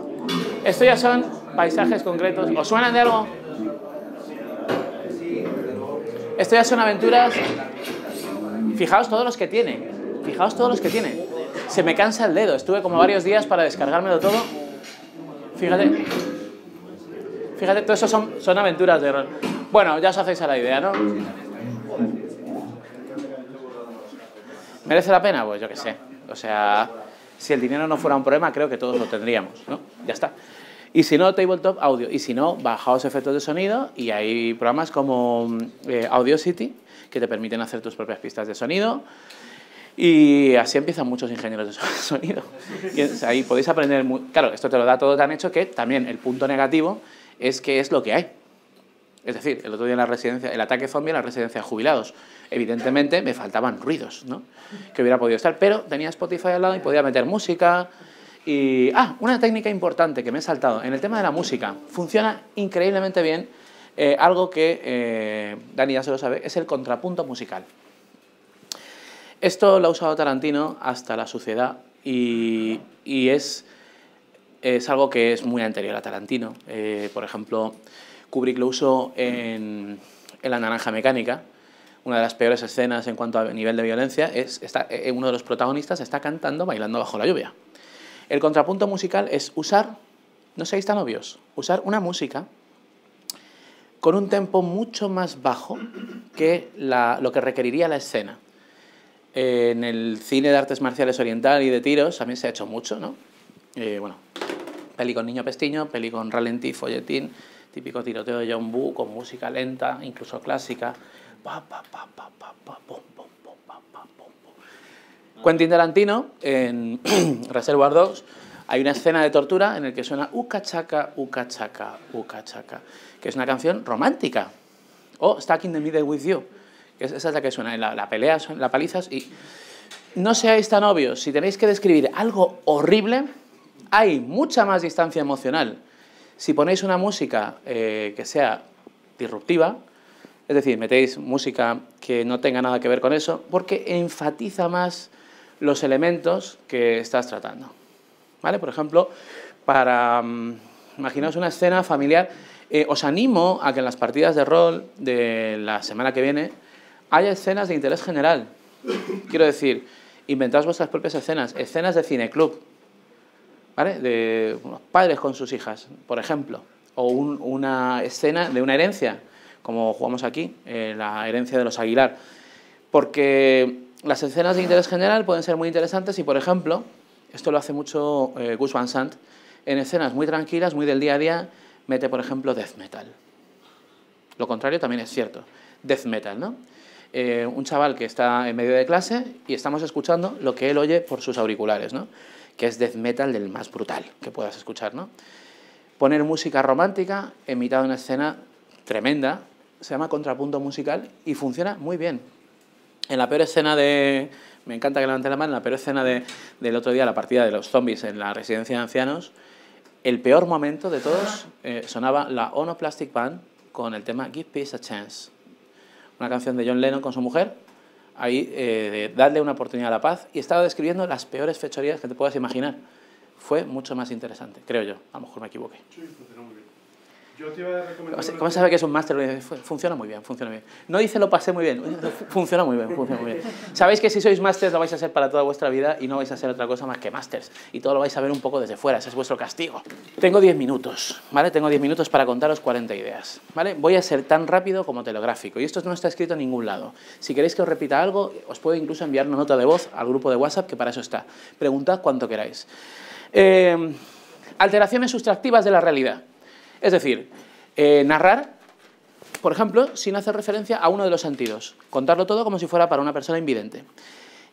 Esto ya son paisajes concretos. ¿Os suenan de algo? Esto ya son aventuras. Fijaos todos los que tiene. Fijaos todos los que tiene. Se me cansa el dedo. Estuve como varios días para descargármelo todo. Fíjate. Fíjate, todo eso son, son aventuras de rol. Bueno, ya os hacéis a la idea, ¿no? ¿Merece la pena? Pues yo qué sé. O sea, si el dinero no fuera un problema, creo que todos lo tendríamos, ¿no? Ya está. y si no, Tabletop Audio, y si no, bajaos efectos de sonido, y hay programas como eh, Audio City, que te permiten hacer tus propias pistas de sonido, y así empiezan muchos ingenieros de sonido. Y, o sea, ahí podéis aprender muy... Claro, esto te lo da todo tan hecho que también el punto negativo es que es lo que hay. Es decir, el otro día en la residencia, el ataque zombie en la residencia de jubilados. Evidentemente me faltaban ruidos, ¿no? Que hubiera podido estar, pero tenía Spotify al lado y podía meter música. Y, ah, una técnica importante que me he saltado. En el tema de la música, funciona increíblemente bien. Eh, algo que, eh, Dani ya se lo sabe, es el contrapunto musical. Esto lo ha usado Tarantino hasta la suciedad y, y es, es algo que es muy anterior a Tarantino. Eh, por ejemplo, Kubrick lo usó en, en La naranja mecánica. Una de las peores escenas en cuanto a nivel de violencia es está, uno de los protagonistas está cantando, bailando bajo la lluvia. El contrapunto musical es usar, no seáis tan obvios, usar una música con un tempo mucho más bajo que la, lo que requeriría la escena. Eh, en el cine de artes marciales oriental y de tiros también se ha hecho mucho, ¿no? Eh, bueno, peli con niño pestiño, peli con ralentí, folletín... Típico tiroteo de John Woo con música lenta, incluso clásica. Quentin Tarantino, en Reservoir Dogs, hay una escena de tortura en la que suena Uka Chaka, Uka Chaka, Uka Chaka, que es una canción romántica. O Stuck in the Middle with You, que es esa es la que suena en la, la pelea, la palizas. Y no seáis tan obvios, si tenéis que describir algo horrible, hay mucha más distancia emocional. Si ponéis una música eh, que sea disruptiva, es decir, metéis música que no tenga nada que ver con eso, porque enfatiza más los elementos que estás tratando, ¿vale? Por ejemplo, para... Um, imaginaos una escena familiar. Eh, os animo a que en las partidas de rol de la semana que viene haya escenas de interés general. Quiero decir, inventad vuestras propias escenas, escenas de cineclub, ¿vale? De unos padres con sus hijas, por ejemplo, o un, una escena de una herencia, como jugamos aquí, eh, la herencia de los Aguilar, porque las escenas de interés general pueden ser muy interesantes y, por ejemplo, esto lo hace mucho eh, Gus Van Sant, en escenas muy tranquilas, muy del día a día, mete, por ejemplo, death metal. Lo contrario también es cierto, death metal, ¿no? Eh, un chaval que está en medio de clase y estamos escuchando lo que él oye por sus auriculares, ¿no? Que es death metal del más brutal que puedas escuchar, ¿no? Poner música romántica en mitad de una escena tremenda, se llama contrapunto musical y funciona muy bien. En la peor escena de... Me encanta que levante la mano. En la peor escena de, del otro día, la partida de los zombies en la residencia de ancianos, el peor momento de todos eh, sonaba la Ono Plastic Band con el tema Give Peace a Chance. Una canción de John Lennon con su mujer. Ahí, eh, de darle una oportunidad a la paz, y estaba describiendo las peores fechorías que te puedas imaginar. Fue mucho más interesante, creo yo. A lo mejor me equivoqué. Sí, funcionó muy bien. Yo te iba a recomendar... ¿Cómo sabes que es un máster? Funciona muy bien, funciona muy bien. No dice lo pasé muy bien, funciona muy bien, funciona muy bien. Sabéis que si sois másters lo vais a hacer para toda vuestra vida y no vais a hacer otra cosa más que másters. Y todo lo vais a ver un poco desde fuera, ese es vuestro castigo. Tengo diez minutos, ¿vale? Tengo diez minutos para contaros cuarenta ideas, ¿vale? Voy a ser tan rápido como telegráfico y esto no está escrito en ningún lado. Si queréis que os repita algo, os puedo incluso enviar una nota de voz al grupo de WhatsApp, que para eso está. Preguntad cuanto queráis. Eh, alteraciones sustractivas de la realidad. Es decir, eh, narrar, por ejemplo, sin hacer referencia a uno de los sentidos. Contarlo todo como si fuera para una persona invidente.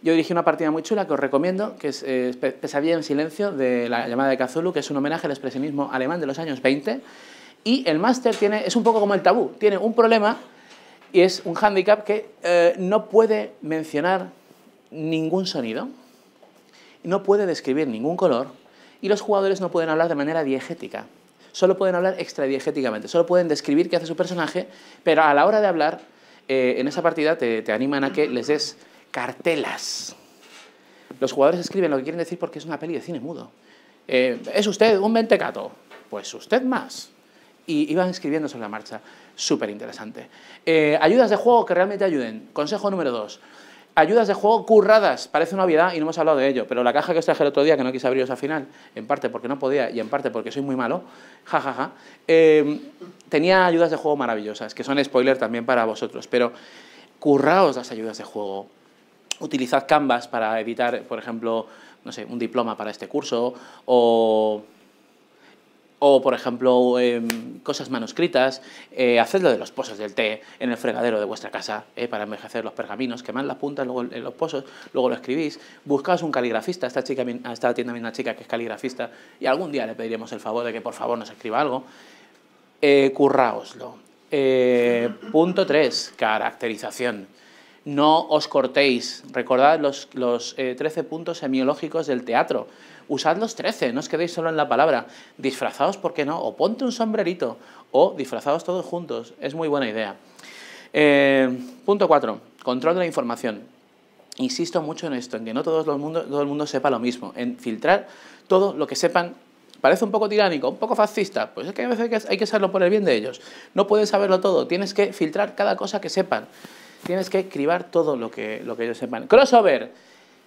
Yo dirigí una partida muy chula que os recomiendo, que es eh, Pesadilla en silencio, de La llamada de Cthulhu, que es un homenaje al expresionismo alemán de los años veinte. Y el máster tiene, es un poco como el tabú, tiene un problema y es un hándicap que eh, no puede mencionar ningún sonido, no puede describir ningún color y los jugadores no pueden hablar de manera diegética. Solo pueden hablar extradiegéticamente, solo pueden describir qué hace su personaje, pero a la hora de hablar, eh, en esa partida te, te animan a que les des cartelas. Los jugadores escriben lo que quieren decir porque es una peli de cine mudo. Eh, ¿Es usted un mentecato? Pues usted más. Y iban escribiendo sobre la marcha. Súper interesante. Eh, ayudas de juego que realmente ayuden. Consejo número dos. Ayudas de juego curradas, parece una obviedad y no hemos hablado de ello, pero la caja que os traje el otro día, que no quise abriros al final, en parte porque no podía y en parte porque soy muy malo, jajaja, ja, ja, eh, tenía ayudas de juego maravillosas, que son spoiler también para vosotros, pero curraos las ayudas de juego. Utilizad Canvas para editar, por ejemplo, no sé, un diploma para este curso, o... o, por ejemplo, eh, cosas manuscritas, eh, haced lo de los pozos del té en el fregadero de vuestra casa, eh, para envejecer los pergaminos, quemad las puntas, luego en los pozos, luego lo escribís, buscaos un caligrafista, esta chica, esta tienda viene una chica que es caligrafista y algún día le pediremos el favor de que por favor nos escriba algo. Eh, curraoslo. Eh, punto tres, caracterización. No os cortéis, recordad los, los eh, trece puntos semiológicos del teatro, usad los trece, no os quedéis solo en la palabra, disfrazaos, ¿por qué no? O ponte un sombrerito, o disfrazaos todos juntos, es muy buena idea. Eh, punto cuatro, control de la información. Insisto mucho en esto, en que no todo, los mundo, todo el mundo sepa lo mismo, en filtrar todo lo que sepan. Parece un poco tiránico, un poco fascista, pues es que a veces hay que hacerlo por el bien de ellos, no pueden saberlo todo, tienes que filtrar cada cosa que sepan. Tienes que cribar todo lo que, lo que ellos sepan. Crossover.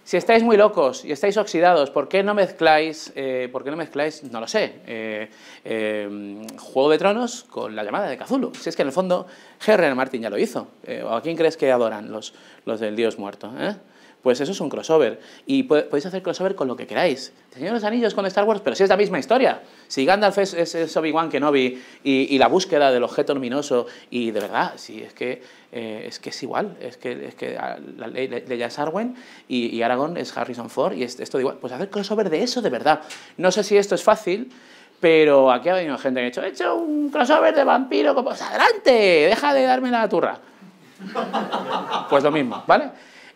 Si estáis muy locos y estáis oxidados, ¿por qué no mezcláis, eh, ¿por qué no, mezcláis no lo sé, eh, eh, Juego de Tronos con La Llamada de Cthulhu? Si es que en el fondo George R R Martin ya lo hizo. Eh, ¿A quién crees que adoran los, los del Dios Muerto? ¿Eh? Pues eso es un crossover. Y podéis hacer crossover con lo que queráis. Señor de los Anillos con Star Wars, pero si es la misma historia. Si Gandalf es, es, es Obi-Wan Kenobi y, y la búsqueda del objeto luminoso, y de verdad, si es que eh, es que es igual, es que, es que a, la ley le, le, le es Arwen y, y Aragorn es Harrison Ford y es, es todo igual. Pues hacer crossover de eso de verdad. No sé si esto es fácil, pero aquí ha venido gente que ha hecho, he hecho un crossover de vampiro, como, pues adelante, deja de darme la turra. Pues lo mismo, ¿vale?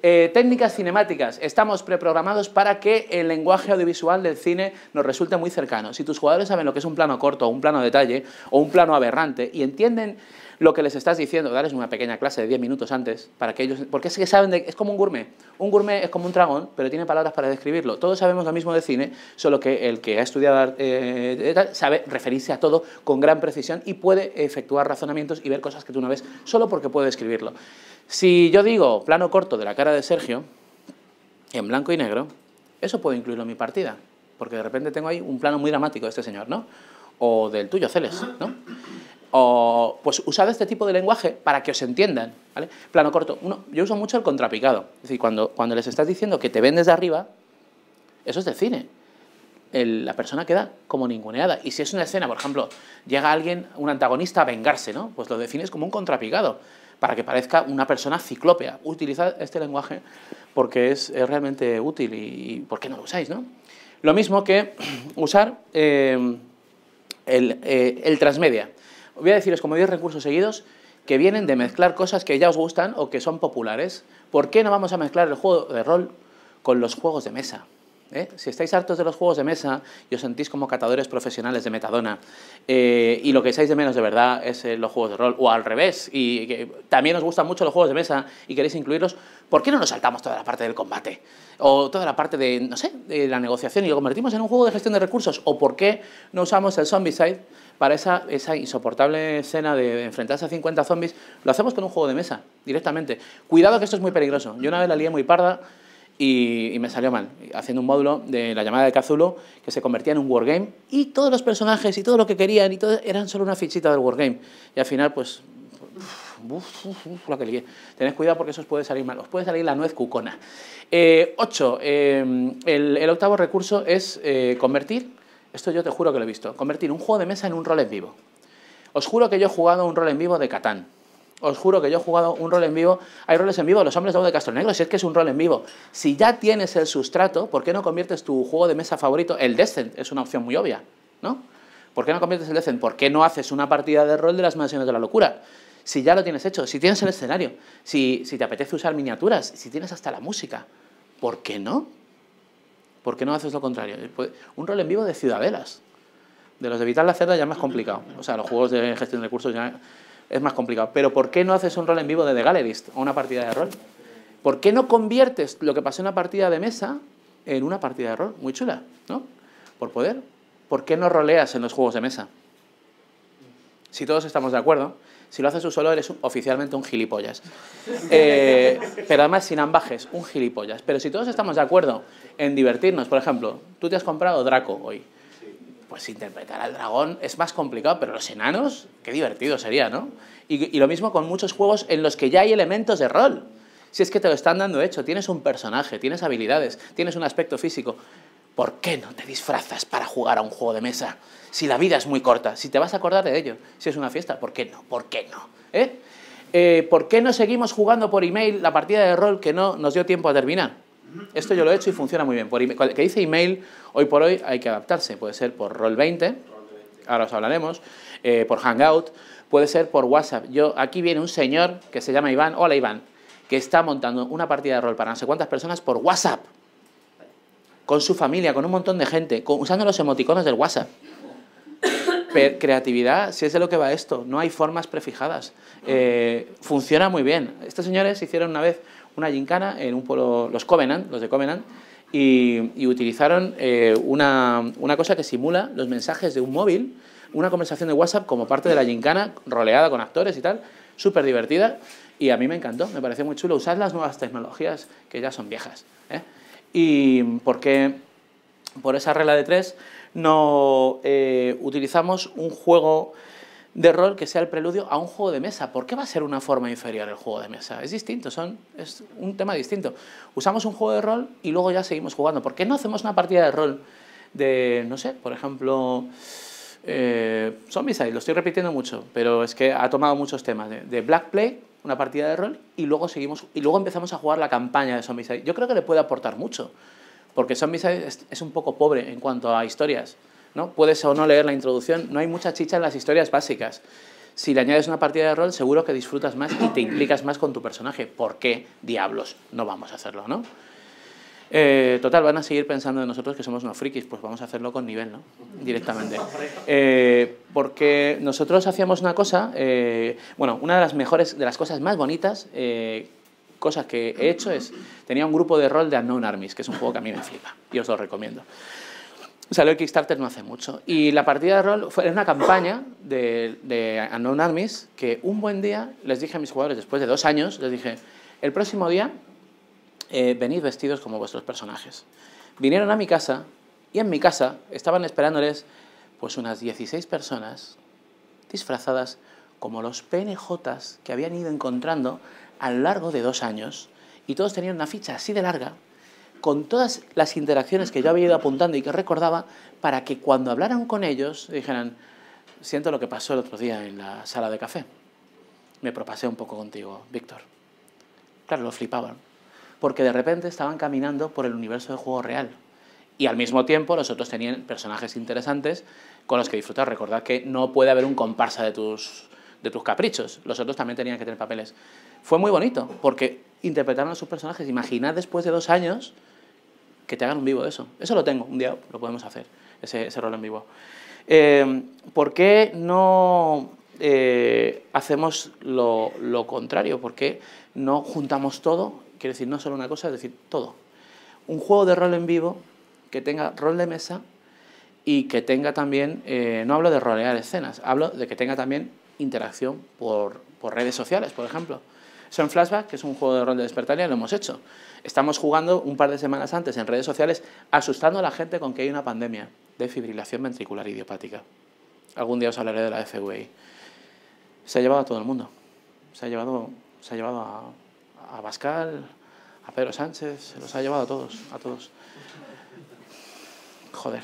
Eh, técnicas cinemáticas. Estamos preprogramados para que el lenguaje audiovisual del cine nos resulte muy cercano. Si tus jugadores saben lo que es un plano corto, o un plano detalle, o un plano aberrante, y entienden lo que les estás diciendo, darles una pequeña clase de diez minutos antes, para que ellos... Porque es que saben... De, es como un gourmet. Un gourmet es como un dragón, pero tiene palabras para describirlo. Todos sabemos lo mismo de cine, solo que el que ha estudiado eh, sabe referirse a todo con gran precisión y puede efectuar razonamientos y ver cosas que tú no ves, solo porque puede describirlo. Si yo digo plano corto de la cara de Sergio, en blanco y negro, eso puedo incluirlo en mi partida, porque de repente tengo ahí un plano muy dramático de este señor, ¿no? O del tuyo, Celes, ¿no? O, pues usad este tipo de lenguaje para que os entiendan, ¿vale? Plano corto. Uno, yo uso mucho el contrapicado. Es decir, cuando, cuando les estás diciendo que te ven desde arriba, eso es de cine. El, la persona queda como ninguneada. Y si es una escena, por ejemplo, llega alguien, un antagonista, a vengarse, ¿no? Pues lo defines como un contrapicado, para que parezca una persona ciclópea. Utilizad este lenguaje porque es, es realmente útil y, y ¿por qué no lo usáis, no? Lo mismo que usar eh, el, eh, el transmedia. Voy a deciros como diez recursos seguidos que vienen de mezclar cosas que ya os gustan o que son populares. ¿Por qué no vamos a mezclar el juego de rol con los juegos de mesa? ¿Eh? Si estáis hartos de los juegos de mesa y os sentís como catadores profesionales de metadona eh, y lo que echáis de menos de verdad es eh, los juegos de rol, o al revés, y que también os gustan mucho los juegos de mesa y queréis incluirlos, ¿por qué no nos saltamos toda la parte del combate? O toda la parte de, no sé, de la negociación y lo convertimos en un juego de gestión de recursos. ¿O por qué no usamos el Zombicide para esa, esa insoportable escena de enfrentarse a cincuenta zombies? Lo hacemos con un juego de mesa, directamente. Cuidado que esto es muy peligroso. Yo una vez la lié muy parda y me salió mal, haciendo un módulo de La Llamada de Cthulhu que se convertía en un wargame y todos los personajes y todo lo que querían y todo eran solo una fichita del wargame y al final pues uf, uf, uf, la que lié. Tened cuidado porque eso os puede salir mal, os puede salir la nuez cucona. eh, ocho, eh, el, el octavo recurso es eh, convertir, esto yo te juro que lo he visto, convertir un juego de mesa en un rol en vivo. Os juro que yo he jugado un rol en vivo de Catán. Os juro que yo he jugado un rol en vivo. Hay roles en vivo, Los Hombres de Lobo de Castronegro, si es que es un rol en vivo. Si ya tienes el sustrato, ¿por qué no conviertes tu juego de mesa favorito? El Descent es una opción muy obvia, ¿no? ¿Por qué no conviertes el Descent? ¿Por qué no haces una partida de rol de Las Mansiones de la Locura? Si ya lo tienes hecho, si tienes el escenario, si, si te apetece usar miniaturas, si tienes hasta la música, ¿por qué no? ¿Por qué no haces lo contrario? Un rol en vivo de Ciudadelas. De los de Vital la Cerda ya es más complicado. O sea, los juegos de gestión de recursos ya... es más complicado. Pero ¿por qué no haces un rol en vivo de The Gallerist o una partida de rol? ¿Por qué no conviertes lo que pasó en una partida de mesa en una partida de rol? Muy chula, ¿no? Por poder. ¿Por qué no roleas en los juegos de mesa? Si todos estamos de acuerdo, si lo haces tú solo eres un, oficialmente un gilipollas. Eh, pero además sin ambajes, un gilipollas. Pero si todos estamos de acuerdo en divertirnos, por ejemplo, tú te has comprado Draco hoy. Pues interpretar al dragón es más complicado, pero los enanos, qué divertido sería, ¿no? Y, y lo mismo con muchos juegos en los que ya hay elementos de rol. Si es que te lo están dando hecho, tienes un personaje, tienes habilidades, tienes un aspecto físico. ¿Por qué no te disfrazas para jugar a un juego de mesa? Si la vida es muy corta, si te vas a acordar de ello, si es una fiesta, ¿por qué no? ¿Por qué no? ¿Eh? Eh, ¿Por qué no seguimos jugando por email la partida de rol que no nos dio tiempo a terminar? Esto yo lo he hecho y funciona muy bien. Por email, que dice email, hoy por hoy hay que adaptarse. Puede ser por roll veinte, ahora os hablaremos, eh, por Hangout, puede ser por WhatsApp. Yo, aquí viene un señor que se llama Iván, hola Iván, que está montando una partida de rol para no sé cuántas personas por WhatsApp, con su familia, con un montón de gente, con, usando los emoticonos del WhatsApp. Pero creatividad, si es de lo que va esto, no hay formas prefijadas. Eh, funciona muy bien. Estos señores hicieron una vez una gincana en un pueblo, los Covenant, los de Covenant, y, y utilizaron eh, una, una cosa que simula los mensajes de un móvil, una conversación de WhatsApp como parte de la gincana, roleada con actores y tal, súper divertida, y a mí me encantó, me pareció muy chulo. Usad las nuevas tecnologías que ya son viejas, ¿eh? Y porque por esa regla de tres no eh, utilizamos un juego de rol que sea el preludio a un juego de mesa. ¿Por qué va a ser una forma inferior el juego de mesa? Es distinto, son, es un tema distinto. Usamos un juego de rol y luego ya seguimos jugando. ¿Por qué no hacemos una partida de rol de, no sé, por ejemplo, eh, Zombicide? Lo estoy repitiendo mucho, pero es que ha tomado muchos temas. De, de Black Plague, una partida de rol, y luego, seguimos, y luego empezamos a jugar la campaña de Zombicide. Yo creo que le puede aportar mucho, porque Zombicide es, es un poco pobre en cuanto a historias, ¿no? Puedes o no leer la introducción, no hay mucha chicha en las historias básicas. Si le añades una partida de rol, seguro que disfrutas más y te implicas más con tu personaje. ¿Por qué diablos no vamos a hacerlo, no? Eh, total, van a seguir pensando de nosotros que somos unos frikis, pues vamos a hacerlo con nivel, ¿no? Directamente. Eh, porque nosotros hacíamos una cosa, eh, bueno, una de las mejores, de las cosas más bonitas, eh, cosas que he hecho es, tenía un grupo de rol de Unknown Armies, que es un juego que a mí me flipa y os lo recomiendo. Salió el Kickstarter no hace mucho y la partida de rol fue una campaña de, de Unknown Armies que un buen día les dije a mis jugadores, después de dos años, les dije, el próximo día eh, venid vestidos como vuestros personajes. Vinieron a mi casa y en mi casa estaban esperándoles pues unas dieciséis personas disfrazadas como los P N Js que habían ido encontrando a lo largo de dos años y todos tenían una ficha así de larga con todas las interacciones que yo había ido apuntando y que recordaba, para que cuando hablaran con ellos dijeran, siento lo que pasó el otro día en la sala de café, me propasé un poco contigo, Víctor. Claro, lo flipaban, porque de repente estaban caminando por el universo de juego real y al mismo tiempo los otros tenían personajes interesantes con los que disfrutar. Recordad que no puede haber un comparsa de tus, de tus caprichos, los otros también tenían que tener papeles. Fue muy bonito, porque interpretaron a sus personajes. Imaginad después de dos años que te hagan un vivo de eso. Eso lo tengo, un día lo podemos hacer, ese, ese rol en vivo. Eh, ¿Por qué no eh, hacemos lo, lo contrario? ¿Por qué no juntamos todo? Quiero decir, no solo una cosa, es decir, todo. Un juego de rol en vivo que tenga rol de mesa y que tenga también, eh, no hablo de rolear escenas, hablo de que tenga también interacción por, por redes sociales, por ejemplo. Son Flashback, que es un juego de rol de Despertalia, lo hemos hecho. Estamos jugando un par de semanas antes en redes sociales, asustando a la gente con que hay una pandemia de fibrilación ventricular idiopática. Algún día os hablaré de la F V I. Se ha llevado a todo el mundo. Se ha llevado, se ha llevado a, a Bascal, a Pedro Sánchez, se los ha llevado a todos, a todos. Joder,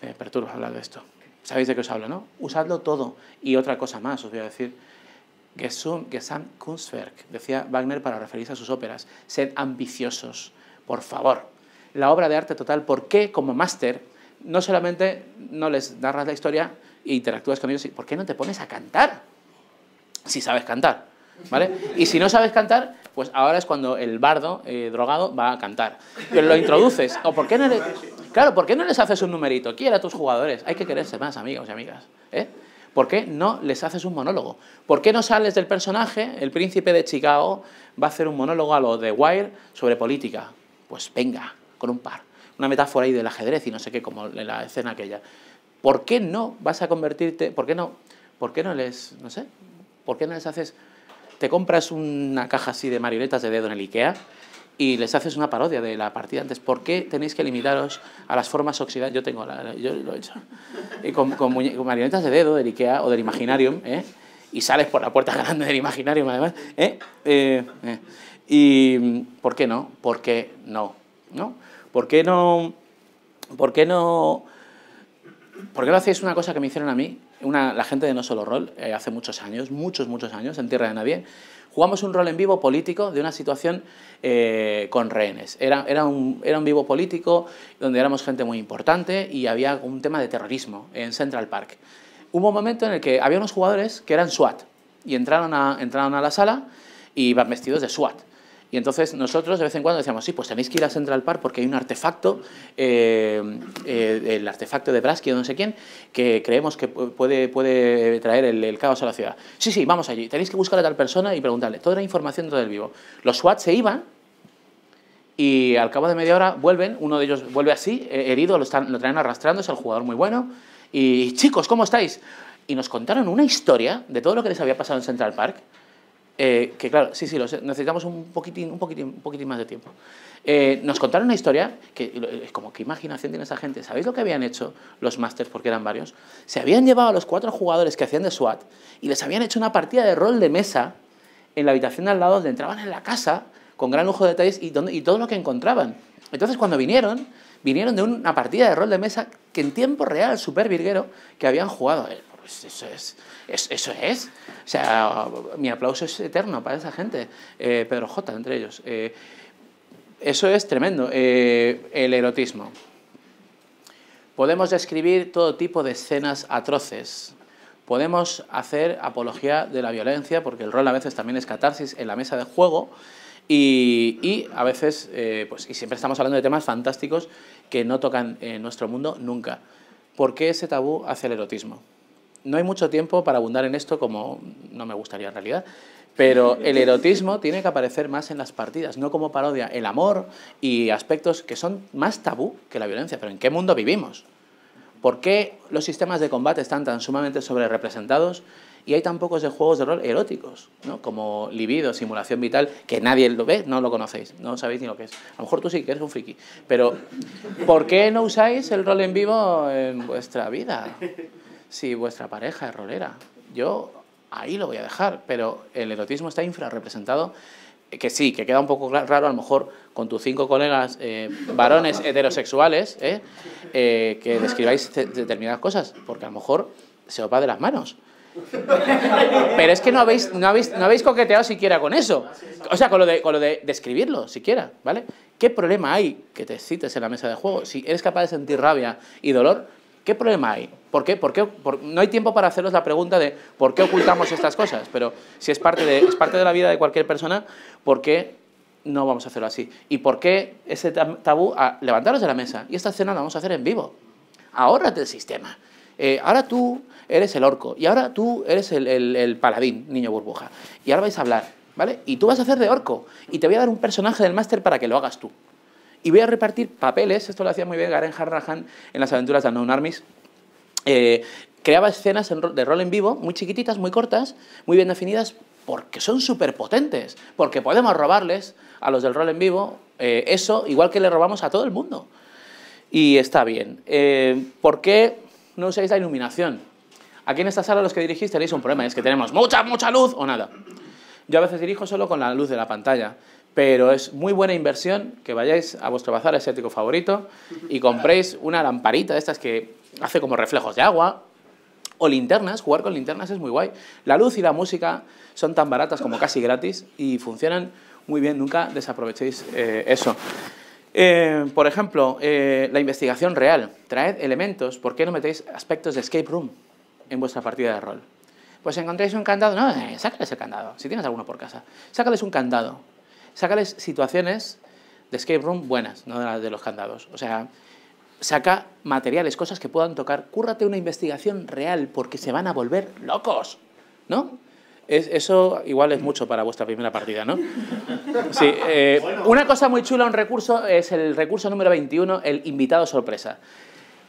me perturba hablar de esto. Sabéis de qué os hablo, ¿no? Usadlo todo. Y otra cosa más os voy a decir. Gesamtkunstwerk, decía Wagner para referirse a sus óperas. Sed ambiciosos, por favor. La obra de arte total, ¿por qué como máster no solamente no les narras la historia e interactúas con ellos? ¿Por qué no te pones a cantar? Si sabes cantar, ¿vale? Y si no sabes cantar, pues ahora es cuando el bardo eh, drogado va a cantar. Pero lo introduces. ¿O por qué no le... Claro, ¿por qué no les haces un numerito? Quiera a tus jugadores. Hay que quererse más, amigos y amigas, ¿eh? ¿Por qué no les haces un monólogo? ¿Por qué no sales del personaje? El príncipe de Chicago va a hacer un monólogo a lo de Wire sobre política. Pues venga, con un par. Una metáfora ahí del ajedrez y no sé qué, como en la escena aquella. ¿Por qué no vas a convertirte... ¿Por qué no, por qué no les... no sé? ¿Por qué no les haces... Te compras una caja así de marionetas de dedo en el Ikea y les haces una parodia de la partida antes. ¿Por qué tenéis que limitaros a las formas oxidadas? Yo tengo, la, yo lo he hecho. Y con, con, con marionetas de dedo del Ikea o del Imaginarium, ¿eh? Y sales por la puerta grande del Imaginarium, además, ¿eh? Eh, eh. ¿Y por qué no? ¿Por qué no? ¿No? ¿Por qué no ¿por qué no, por qué no hacéis una cosa que me hicieron a mí, una, la gente de No Solo Rol, eh, hace muchos años, muchos, muchos años, en Tierra de Nadie? Jugamos un rol en vivo político de una situación eh, con rehenes. Era, era, un, era un vivo político donde éramos gente muy importante y había un tema de terrorismo en Central Park. Hubo un momento en el que había unos jugadores que eran SWAT y entraron a, entraron a la sala y iban vestidos de SWAT. Y entonces nosotros de vez en cuando decíamos, sí, pues tenéis que ir a Central Park porque hay un artefacto, eh, eh, el artefacto de Brasky o no sé quién, que creemos que puede, puede traer el, el caos a la ciudad. Sí, sí, vamos allí, tenéis que buscar a tal persona y preguntarle. Toda la información dentro del vivo. Los SWAT se iban y al cabo de media hora vuelven, uno de ellos vuelve así, herido, lo, están, lo traen arrastrando, es el jugador muy bueno. Y chicos, ¿cómo estáis? Y nos contaron una historia de todo lo que les había pasado en Central Park. Eh, que claro, sí, sí, lo sé, necesitamos un poquitín, un poquitín, un poquitín más de tiempo. Eh, nos contaron una historia, que como qué imaginación tiene esa gente. ¿Sabéis lo que habían hecho los masters? Porque eran varios. Se habían llevado a los cuatro jugadores que hacían de SWAT y les habían hecho una partida de rol de mesa en la habitación de al lado, donde entraban en la casa con gran lujo de detalles y, donde, y todo lo que encontraban. Entonces cuando vinieron, vinieron de una partida de rol de mesa que en tiempo real, súper virguero, que habían jugado. Pues eso es, es, eso es. O sea, mi aplauso es eterno para esa gente. Eh, Pedro J, entre ellos. Eh, eso es tremendo. Eh, el erotismo. Podemos describir todo tipo de escenas atroces. Podemos hacer apología de la violencia, porque el rol a veces también es catarsis en la mesa de juego. Y, y a veces, eh, pues, y siempre estamos hablando de temas fantásticos que no tocan en nuestro mundo nunca. ¿Por qué ese tabú hacia el erotismo? No hay mucho tiempo para abundar en esto, como no me gustaría en realidad, pero el erotismo tiene que aparecer más en las partidas, no como parodia. El amor y aspectos que son más tabú que la violencia. Pero ¿en qué mundo vivimos? ¿Por qué los sistemas de combate están tan sumamente sobrerepresentados y hay tan pocos de juegos de rol eróticos, ¿no? Como Libido, Simulación Vital, que nadie lo ve, no lo conocéis, no sabéis ni lo que es. A lo mejor tú sí que eres un friki, pero ¿por qué no usáis el rol en vivo en vuestra vida? Si vuestra pareja es rolera, yo ahí lo voy a dejar, pero el erotismo está infrarrepresentado, que sí, que queda un poco raro a lo mejor con tus cinco colegas eh, varones heterosexuales, eh, eh, que describáis determinadas cosas, porque a lo mejor se os va de las manos. Pero es que no habéis, no habéis, no habéis coqueteado siquiera con eso, o sea, con lo de, con lo de describirlo siquiera, ¿vale? ¿Qué problema hay que te excites en la mesa de juego? Si eres capaz de sentir rabia y dolor, ¿qué problema hay? ¿Por qué? ¿Por qué? Por, no hay tiempo para haceros la pregunta de ¿por qué ocultamos estas cosas? Pero si es parte de, es parte de la vida de cualquier persona, ¿por qué no vamos a hacerlo así? ¿Y por qué ese tabú? A levantaros de la mesa. Y esta escena la vamos a hacer en vivo. Ahórrate el sistema. Eh, ahora tú eres el orco. Y ahora tú eres el, el, el paladín, niño burbuja. Y ahora vais a hablar, ¿vale? Y tú vas a hacer de orco. Y te voy a dar un personaje del máster para que lo hagas tú. Y voy a repartir papeles, esto lo hacía muy bien Garen Harrahan en las aventuras de Unknown Armies, eh, creaba escenas de rol en vivo, muy chiquititas, muy cortas, muy bien definidas, porque son súper potentes, porque podemos robarles a los del rol en vivo eh, eso, igual que le robamos a todo el mundo. Y está bien. Eh, ¿Por qué no usáis la iluminación? Aquí en esta sala los que dirigís tenéis un problema, es que tenemos mucha, mucha luz o nada. Yo a veces dirijo solo con la luz de la pantalla, pero es muy buena inversión que vayáis a vuestro bazar asiático favorito y compréis una lamparita de estas que hace como reflejos de agua, o linternas. Jugar con linternas es muy guay. La luz y la música son tan baratas como casi gratis y funcionan muy bien, nunca desaprovechéis eh, eso. Eh, por ejemplo, eh, la investigación real. Traed elementos. ¿Por qué no metéis aspectos de escape room en vuestra partida de rol? Pues encontráis un candado. No, eh, sácales el candado, si tienes alguno por casa. Sácales un candado. Sácales situaciones de escape room buenas, no de las de los candados. O sea, saca materiales, cosas que puedan tocar. Cúrrate una investigación real porque se van a volver locos, ¿no? Es, eso igual es mucho para vuestra primera partida, ¿no? Sí, eh, una cosa muy chula, un recurso, es el recurso número veintiuno, el invitado sorpresa.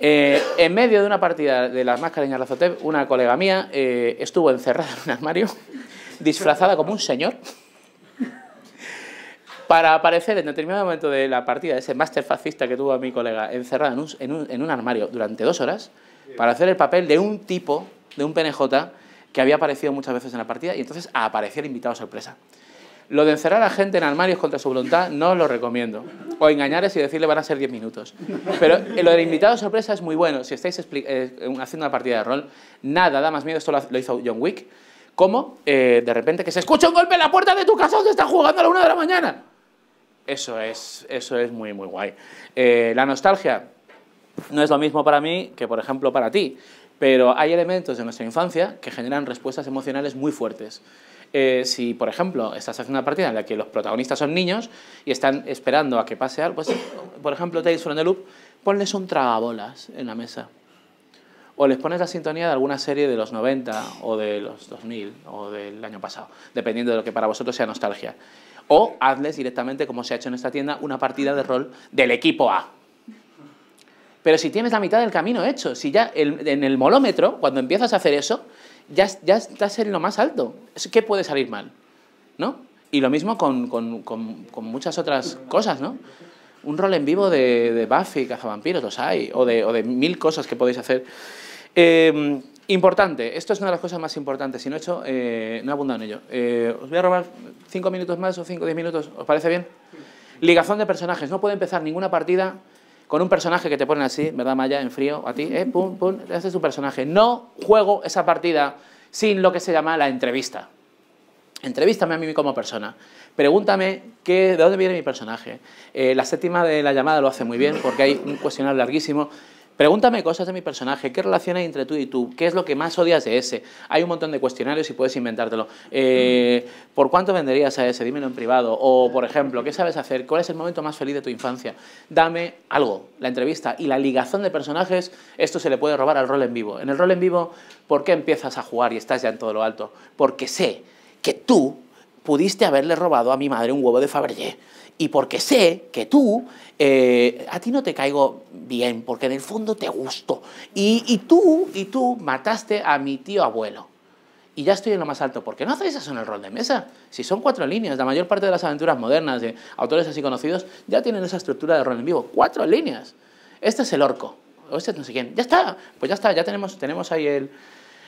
Eh, en medio de una partida de las máscaras en Arrazotep, una colega mía eh, estuvo encerrada en un armario, disfrazada como un señor, para aparecer en determinado momento de la partida, ese máster fascista que tuvo a mi colega encerrada en un, en, un, en un armario durante dos horas, para hacer el papel de un tipo, de un P N J, que había aparecido muchas veces en la partida, y entonces apareció el invitado sorpresa. Lo de encerrar a gente en armarios contra su voluntad no os lo recomiendo. O engañarles y decirle van a ser diez minutos. Pero lo del invitado sorpresa es muy bueno. Si estáis eh, haciendo una partida de rol, nada da más miedo. Esto lo hizo John Wick. ¿Cómo? Eh, de repente que se escucha un golpe en la puerta de tu casa donde estás jugando a la una de la mañana. Eso es, eso es muy, muy guay. Eh, la nostalgia no es lo mismo para mí que, por ejemplo, para ti. Pero hay elementos de nuestra infancia que generan respuestas emocionales muy fuertes. Eh, si, por ejemplo, estás haciendo una partida en la que los protagonistas son niños y están esperando a que pase algo, pues, por ejemplo, Tales from the Loop, ponles un tragabolas en la mesa. O les pones la sintonía de alguna serie de los noventa o de los dos mil o del año pasado, dependiendo de lo que para vosotros sea nostalgia. O hazles directamente, como se ha hecho en esta tienda, una partida de rol del equipo A. Pero si tienes la mitad del camino hecho, si ya el, en el molómetro, cuando empiezas a hacer eso, Ya, ya estás en lo más alto. ¿Qué puede salir mal? ¿No? Y lo mismo con, con, con, con muchas otras cosas, ¿no? Un rol en vivo de, de Buffy, Cazavampiros, los hay, o de, o de mil cosas que podéis hacer. Eh, importante, esto es una de las cosas más importantes, si no he hecho, eh, no he abundado en ello. Eh, os voy a robar cinco minutos más o cinco o diez minutos, ¿os parece bien? Ligazón de personajes, no puede empezar ninguna partida con un personaje que te ponen así, ¿verdad, Maya? En frío, a ti, ¿eh? Pum, pum, ese es tu personaje. No juego esa partida sin lo que se llama la entrevista. Entrevístame a mí como persona. Pregúntame qué, de dónde viene mi personaje. Eh, la séptima de la llamada lo hace muy bien porque hay un cuestionario larguísimo. Pregúntame cosas de mi personaje, qué relación hay entre tú y tú, qué es lo que más odias de ese. Hay un montón de cuestionarios y puedes inventártelo. Eh, ¿Por cuánto venderías a ese? Dímelo en privado. O, por ejemplo, ¿qué sabes hacer? ¿Cuál es el momento más feliz de tu infancia? Dame algo, la entrevista. Y la ligazón de personajes, esto se le puede robar al rol en vivo. En el rol en vivo, ¿por qué empiezas a jugar y estás ya en todo lo alto? Porque sé que tú pudiste haberle robado a mi madre un huevo de Fabergé. Y porque sé que tú, eh, a ti no te caigo bien, porque en el fondo te gusto. Y, y, tú, y tú mataste a mi tío abuelo. Y ya estoy en lo más alto. ¿Por qué no hacéis eso en el rol de mesa? Si son cuatro líneas, la mayor parte de las aventuras modernas de autores así conocidos ya tienen esa estructura de rol en vivo. Cuatro líneas. Este es el orco. O este es no sé quién. Ya está. Pues ya está, ya tenemos, tenemos ahí el...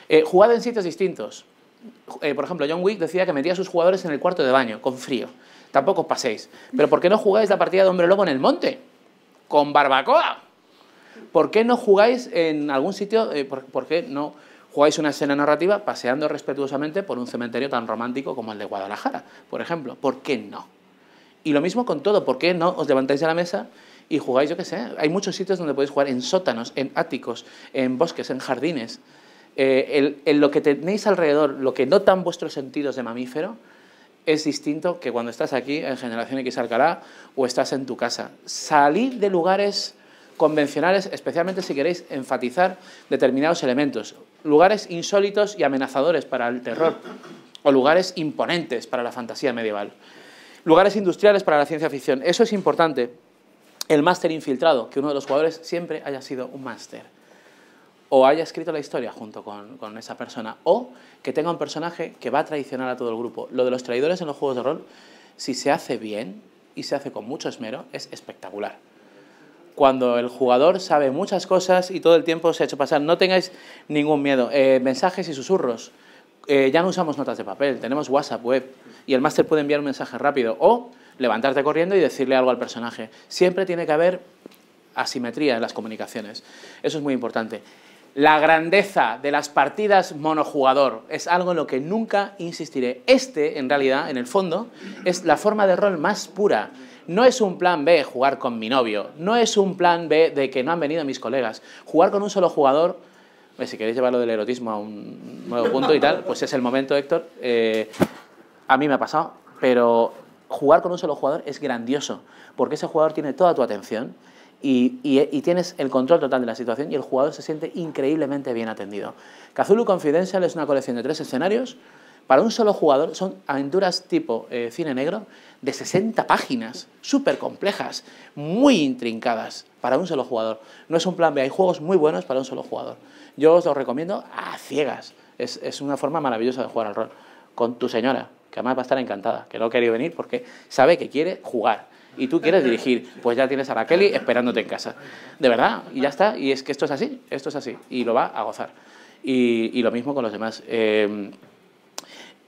Eh, jugad en sitios distintos. Eh, por ejemplo, John Wick decía que metía a sus jugadores en el cuarto de baño, con frío. Tampoco os paséis. Pero ¿por qué no jugáis la partida de Hombre Lobo en el monte? Con barbacoa. ¿Por qué no jugáis en algún sitio? Eh, por, ¿Por qué no jugáis una escena narrativa paseando respetuosamente por un cementerio tan romántico como el de Guadalajara, por ejemplo? ¿Por qué no? Y lo mismo con todo. ¿Por qué no os levantáis de la mesa y jugáis, yo qué sé? Hay muchos sitios donde podéis jugar en sótanos, en áticos, en bosques, en jardines. Eh, el, el lo que tenéis alrededor, lo que notan vuestros sentidos de mamífero, es distinto que cuando estás aquí en Generación X Alcalá o estás en tu casa. Salid de lugares convencionales, especialmente si queréis enfatizar determinados elementos. Lugares insólitos y amenazadores para el terror, o lugares imponentes para la fantasía medieval. Lugares industriales para la ciencia ficción. Eso es importante. El máster infiltrado, que uno de los jugadores siempre haya sido un máster, o haya escrito la historia junto con, con esa persona, o que tenga un personaje que va a traicionar a todo el grupo. Lo de los traidores en los juegos de rol, si se hace bien y se hace con mucho esmero, es espectacular. Cuando el jugador sabe muchas cosas y todo el tiempo se ha hecho pasar, no tengáis ningún miedo. Eh, mensajes y susurros. Eh, ya no usamos notas de papel, tenemos WhatsApp web, y el máster puede enviar un mensaje rápido, o levantarte corriendo y decirle algo al personaje. Siempre tiene que haber asimetría en las comunicaciones. Eso es muy importante. La grandeza de las partidas monojugador es algo en lo que nunca insistiré. Este, en realidad, en el fondo, es la forma de rol más pura. No es un plan B jugar con mi novio. No es un plan B de que no han venido mis colegas. Jugar con un solo jugador, si queréis llevarlo del erotismo a un nuevo punto y tal, pues es el momento, Héctor. Eh, a mí me ha pasado, pero jugar con un solo jugador es grandioso, porque ese jugador tiene toda tu atención. Y, y, y tienes el control total de la situación y el jugador se siente increíblemente bien atendido. Cthulhu Confidential es una colección de tres escenarios para un solo jugador. Son aventuras tipo eh, cine negro de sesenta páginas, súper complejas, muy intrincadas para un solo jugador. No es un plan B, hay juegos muy buenos para un solo jugador. Yo os los recomiendo a ciegas. Es, es una forma maravillosa de jugar al rol. Con tu señora, que además va a estar encantada, que no ha querido venir porque sabe que quiere jugar. Y tú quieres dirigir, pues ya tienes a la Kelly esperándote en casa. De verdad, y ya está. Y es que esto es así, esto es así. Y lo va a gozar. Y, y lo mismo con los demás. Eh,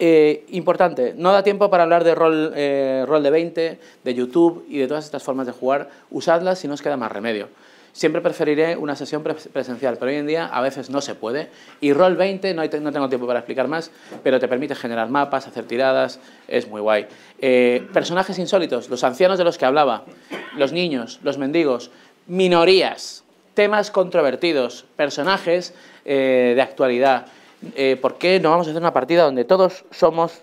Eh, importante, no da tiempo para hablar de rol, eh, rol de veinte, de YouTube y de todas estas formas de jugar. Usadlas si no os queda más remedio. Siempre preferiré una sesión presencial, pero hoy en día a veces no se puede. Y Roll veinte, no, hay, no tengo tiempo para explicar más, pero te permite generar mapas, hacer tiradas, es muy guay. Eh, personajes insólitos, los ancianos de los que hablaba, los niños, los mendigos, minorías, temas controvertidos, personajes eh, de actualidad. Eh, ¿Por qué no vamos a hacer una partida donde todos somos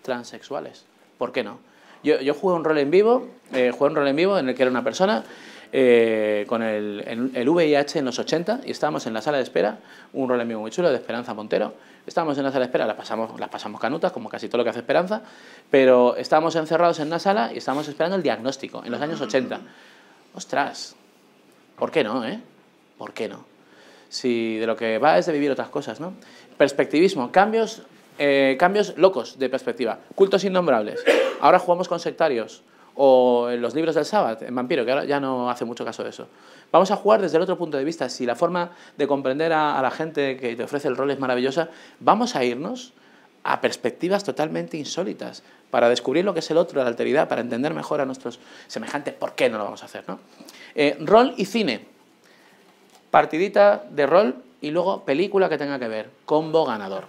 transexuales? ¿Por qué no? Yo, yo jugué un rol en vivo, eh, jugué un rol en vivo en el que era una persona... Eh, con el, el, el V I H en los ochenta, y estábamos en la sala de espera, un rol en vivo muy chulo de Esperanza Montero. Estábamos en la sala de espera, las pasamos, las pasamos canutas, como casi todo lo que hace Esperanza, pero estábamos encerrados en una sala y estábamos esperando el diagnóstico, en los años ochenta. ¡Ostras! ¿Por qué no, eh? ¿Por qué no? Si de lo que va es de vivir otras cosas, ¿no? Perspectivismo, cambios, eh, cambios locos de perspectiva, cultos innombrables. Ahora jugamos con sectarios, o en los libros del Sabbath, en Vampiro, que ahora ya no hace mucho caso de eso. Vamos a jugar desde el otro punto de vista. Si la forma de comprender a, a la gente que te ofrece el rol es maravillosa, vamos a irnos a perspectivas totalmente insólitas para descubrir lo que es el otro, la alteridad, para entender mejor a nuestros semejantes. ¿Por qué no lo vamos a hacer, no? Eh, rol y cine. Partidita de rol y luego película que tenga que ver. Combo ganador.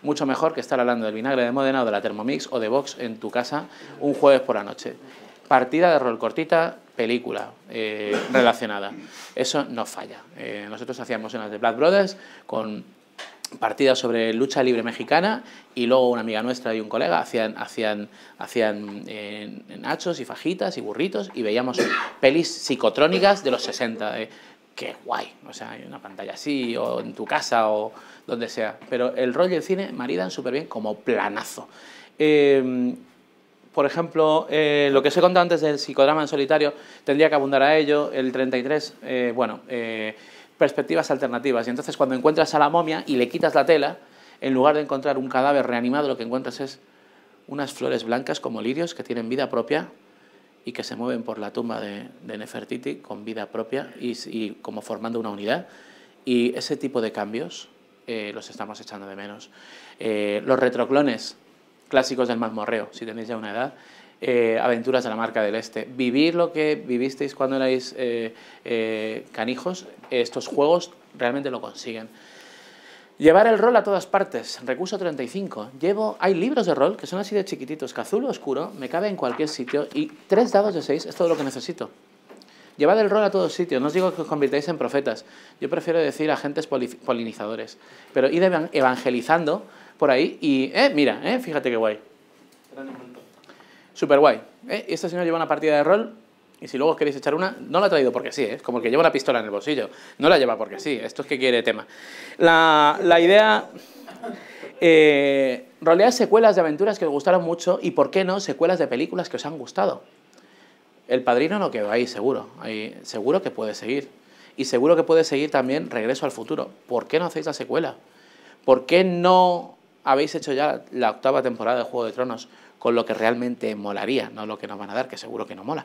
Mucho mejor que estar hablando del vinagre de Módena o de la Thermomix o de Vox en tu casa un jueves por la noche. Partida de rol cortita, película eh, relacionada. Eso no falla. Eh, nosotros hacíamos unas de Black Brothers con partidas sobre lucha libre mexicana y luego una amiga nuestra y un colega hacían, hacían, hacían eh, nachos y fajitas y burritos y veíamos pelis psicotrónicas de los sesenta. Eh. ¡Qué guay! O sea, hay una pantalla así, o en tu casa, o donde sea. Pero el rol y el cine maridan súper bien como planazo. Eh, por ejemplo, eh, lo que os he contado antes del psicodrama en solitario, tendría que abundar a ello. El treinta y tres, eh, bueno, eh, perspectivas alternativas. Y entonces cuando encuentras a la momia y le quitas la tela, en lugar de encontrar un cadáver reanimado, lo que encuentras es unas flores blancas como lirios que tienen vida propia, y que se mueven por la tumba de, de Nefertiti con vida propia y, y como formando una unidad. Y ese tipo de cambios eh, los estamos echando de menos. Eh, los retroclones clásicos del mazmorreo, si tenéis ya una edad, eh, aventuras de la Marca del Este. Vivir lo que vivisteis cuando erais eh, eh, canijos, estos juegos realmente lo consiguen. Llevar el rol a todas partes, recurso treinta y cinco. Llevo, hay libros de rol que son así de chiquititos, Cazulo Oscuro, me cabe en cualquier sitio y tres dados de seis es todo lo que necesito. Llevad el rol a todos sitios, no os digo que os convirtáis en profetas, yo prefiero decir agentes polinizadores, pero id evangelizando por ahí y, eh, mira, eh, fíjate qué guay. Súper guay. Eh, este señor lleva una partida de rol. Y si luego os queréis echar una, no la ha traído porque sí, es ¿eh? Como el que lleva una pistola en el bolsillo. No la lleva porque sí, esto es que quiere tema. La, la idea... Eh, rolear secuelas de aventuras que os gustaron mucho y, por qué no, secuelas de películas que os han gustado. El Padrino no quedó ahí, seguro. Ahí, seguro que puede seguir. Y seguro que puede seguir también Regreso al Futuro. ¿Por qué no hacéis la secuela? ¿Por qué no habéis hecho ya la octava temporada de Juego de Tronos? Con lo que realmente molaría, no lo que nos van a dar, que seguro que no mola.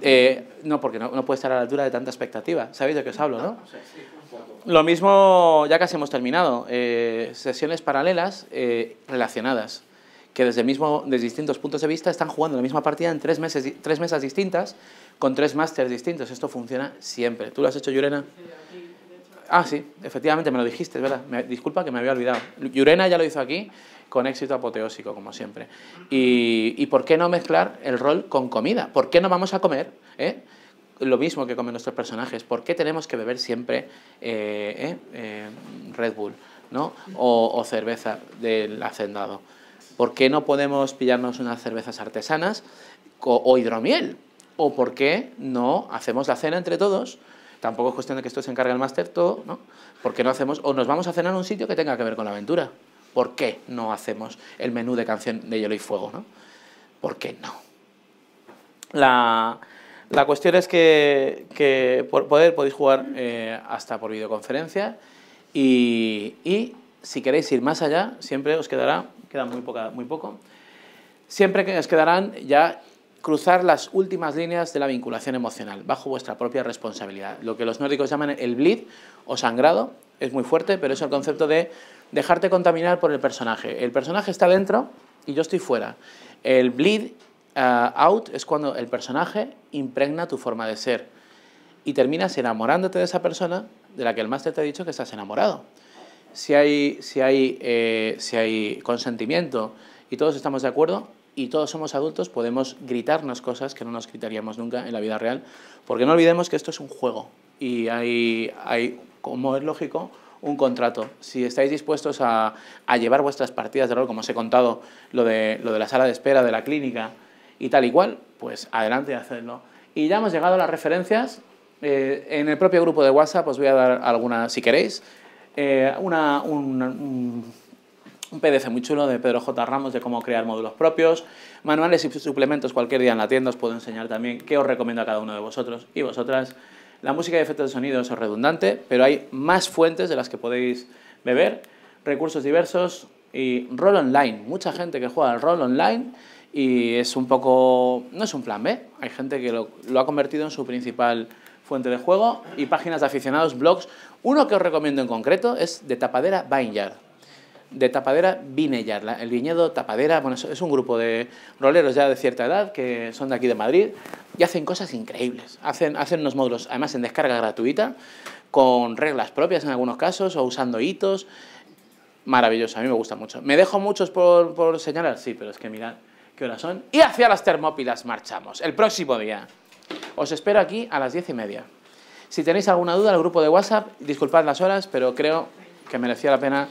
Eh, no, porque no, no puede estar a la altura de tanta expectativa. ¿Sabéis de qué os hablo, no? Lo mismo, ya casi hemos terminado, eh, sesiones paralelas eh, relacionadas, que desde, mismo, desde distintos puntos de vista están jugando la misma partida en tres, meses, tres mesas distintas, con tres másters distintos. Esto funciona siempre. ¿Tú lo has hecho, Yurena? Ah, sí, efectivamente, me lo dijiste, es verdad. Me, disculpa que me había olvidado. Yurena ya lo hizo aquí, con éxito apoteósico, como siempre. Y, y por qué no mezclar el rol con comida. ¿Por qué no vamos a comer eh? lo mismo que comen nuestros personajes? ¿Por qué tenemos que beber siempre eh, eh, Red Bull, ¿no? o, o cerveza del hacendado? ¿Por qué no podemos pillarnos unas cervezas artesanas o, o hidromiel? ¿O por qué no hacemos la cena entre todos? Tampoco es cuestión de que esto se encargue el máster, todo, ¿no? ¿Por qué no hacemos? O nos vamos a cenar a un sitio que tenga que ver con la aventura. ¿Por qué no hacemos el menú de canción de Hielo y Fuego, ¿no? ¿Por qué no? La, la cuestión es que, que por poder podéis jugar eh, hasta por videoconferencia y, y si queréis ir más allá, siempre os quedará, queda muy, poca, muy poco, siempre que os quedarán ya cruzar las últimas líneas de la vinculación emocional bajo vuestra propia responsabilidad. Lo que los nórdicos llaman el bleed o sangrado, es muy fuerte, pero es el concepto de dejarte contaminar por el personaje. El personaje está dentro y yo estoy fuera. El bleed uh, out es cuando el personaje impregna tu forma de ser y terminas enamorándote de esa persona de la que el máster te ha dicho que estás enamorado. Si hay, si hay, eh, si hay consentimiento y todos estamos de acuerdo y todos somos adultos, podemos gritarnos cosas que no nos gritaríamos nunca en la vida real, porque no olvidemos que esto es un juego y hay, hay como es lógico, un contrato. Si estáis dispuestos a, a llevar vuestras partidas de rol, como os he contado, lo de, lo de la sala de espera, de la clínica y tal y cual, pues adelante y hacedlo. Y ya hemos llegado a las referencias. Eh, en el propio grupo de WhatsApp os voy a dar alguna, si queréis, eh, una, un, un, un P D F muy chulo de Pedro J. Ramos de cómo crear módulos propios, manuales y suplementos cualquier día en la tienda. Os puedo enseñar también qué os recomiendo a cada uno de vosotros y vosotras. La música y efectos de sonido es redundante, pero hay más fuentes de las que podéis beber, recursos diversos y rol online. Mucha gente que juega al rol online y es un poco... no es un plan B. Hay gente que lo, lo ha convertido en su principal fuente de juego, y páginas de aficionados, blogs. Uno que os recomiendo en concreto es de Tapadera Vineyard. De Tapadera Vineyard, el viñedo Tapadera. Bueno, es un grupo de roleros ya de cierta edad que son de aquí de Madrid y hacen cosas increíbles. Hacen, hacen unos módulos, además en descarga gratuita, con reglas propias en algunos casos o usando hitos. Maravilloso, a mí me gusta mucho. ¿Me dejo muchos por, por señalar? Sí, pero es que mirad qué horas son. Y hacia las Termópilas marchamos el próximo día. Os espero aquí a las diez y media. Si tenéis alguna duda, el grupo de WhatsApp, disculpad las horas, pero creo que merecía la pena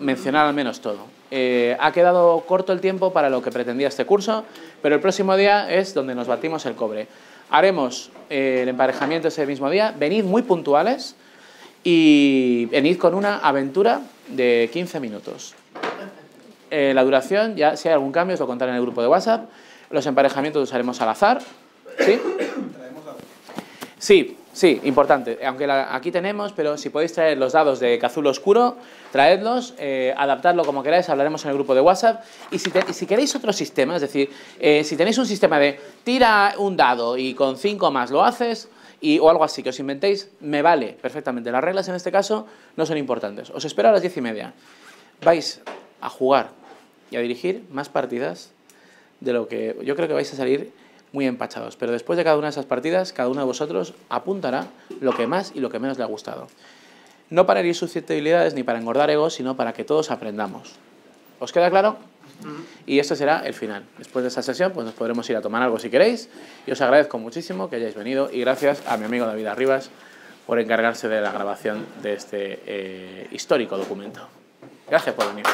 mencionar al menos todo. Eh, ha quedado corto el tiempo para lo que pretendía este curso, pero el próximo día es donde nos batimos el cobre. Haremos eh, el emparejamiento ese mismo día. Venid muy puntuales y venid con una aventura de quince minutos. Eh, la duración, ya si hay algún cambio, os lo contaré en el grupo de WhatsApp. Los emparejamientos los haremos al azar. ¿Sí? Sí, sí, importante. Aunque la, aquí tenemos, pero si podéis traer los dados de Cazul Oscuro, traedlos, eh, adaptadlo como queráis, hablaremos en el grupo de WhatsApp. Y si, te, si queréis otro sistema, es decir, eh, si tenéis un sistema de tira un dado y con cinco más lo haces, y, o algo así que os inventéis, me vale perfectamente. Las reglas en este caso no son importantes. Os espero a las diez y media. Vais a jugar y a dirigir más partidas de lo que yo creo que vais a salir muy empachados, pero después de cada una de esas partidas, cada uno de vosotros apuntará lo que más y lo que menos le ha gustado. No para herir susceptibilidades ni para engordar egos, sino para que todos aprendamos. ¿Os queda claro? Y este será el final. Después de esta sesión, pues nos podremos ir a tomar algo si queréis, y os agradezco muchísimo que hayáis venido, y gracias a mi amigo David Arribas por encargarse de la grabación de este eh, histórico documento. Gracias por venir.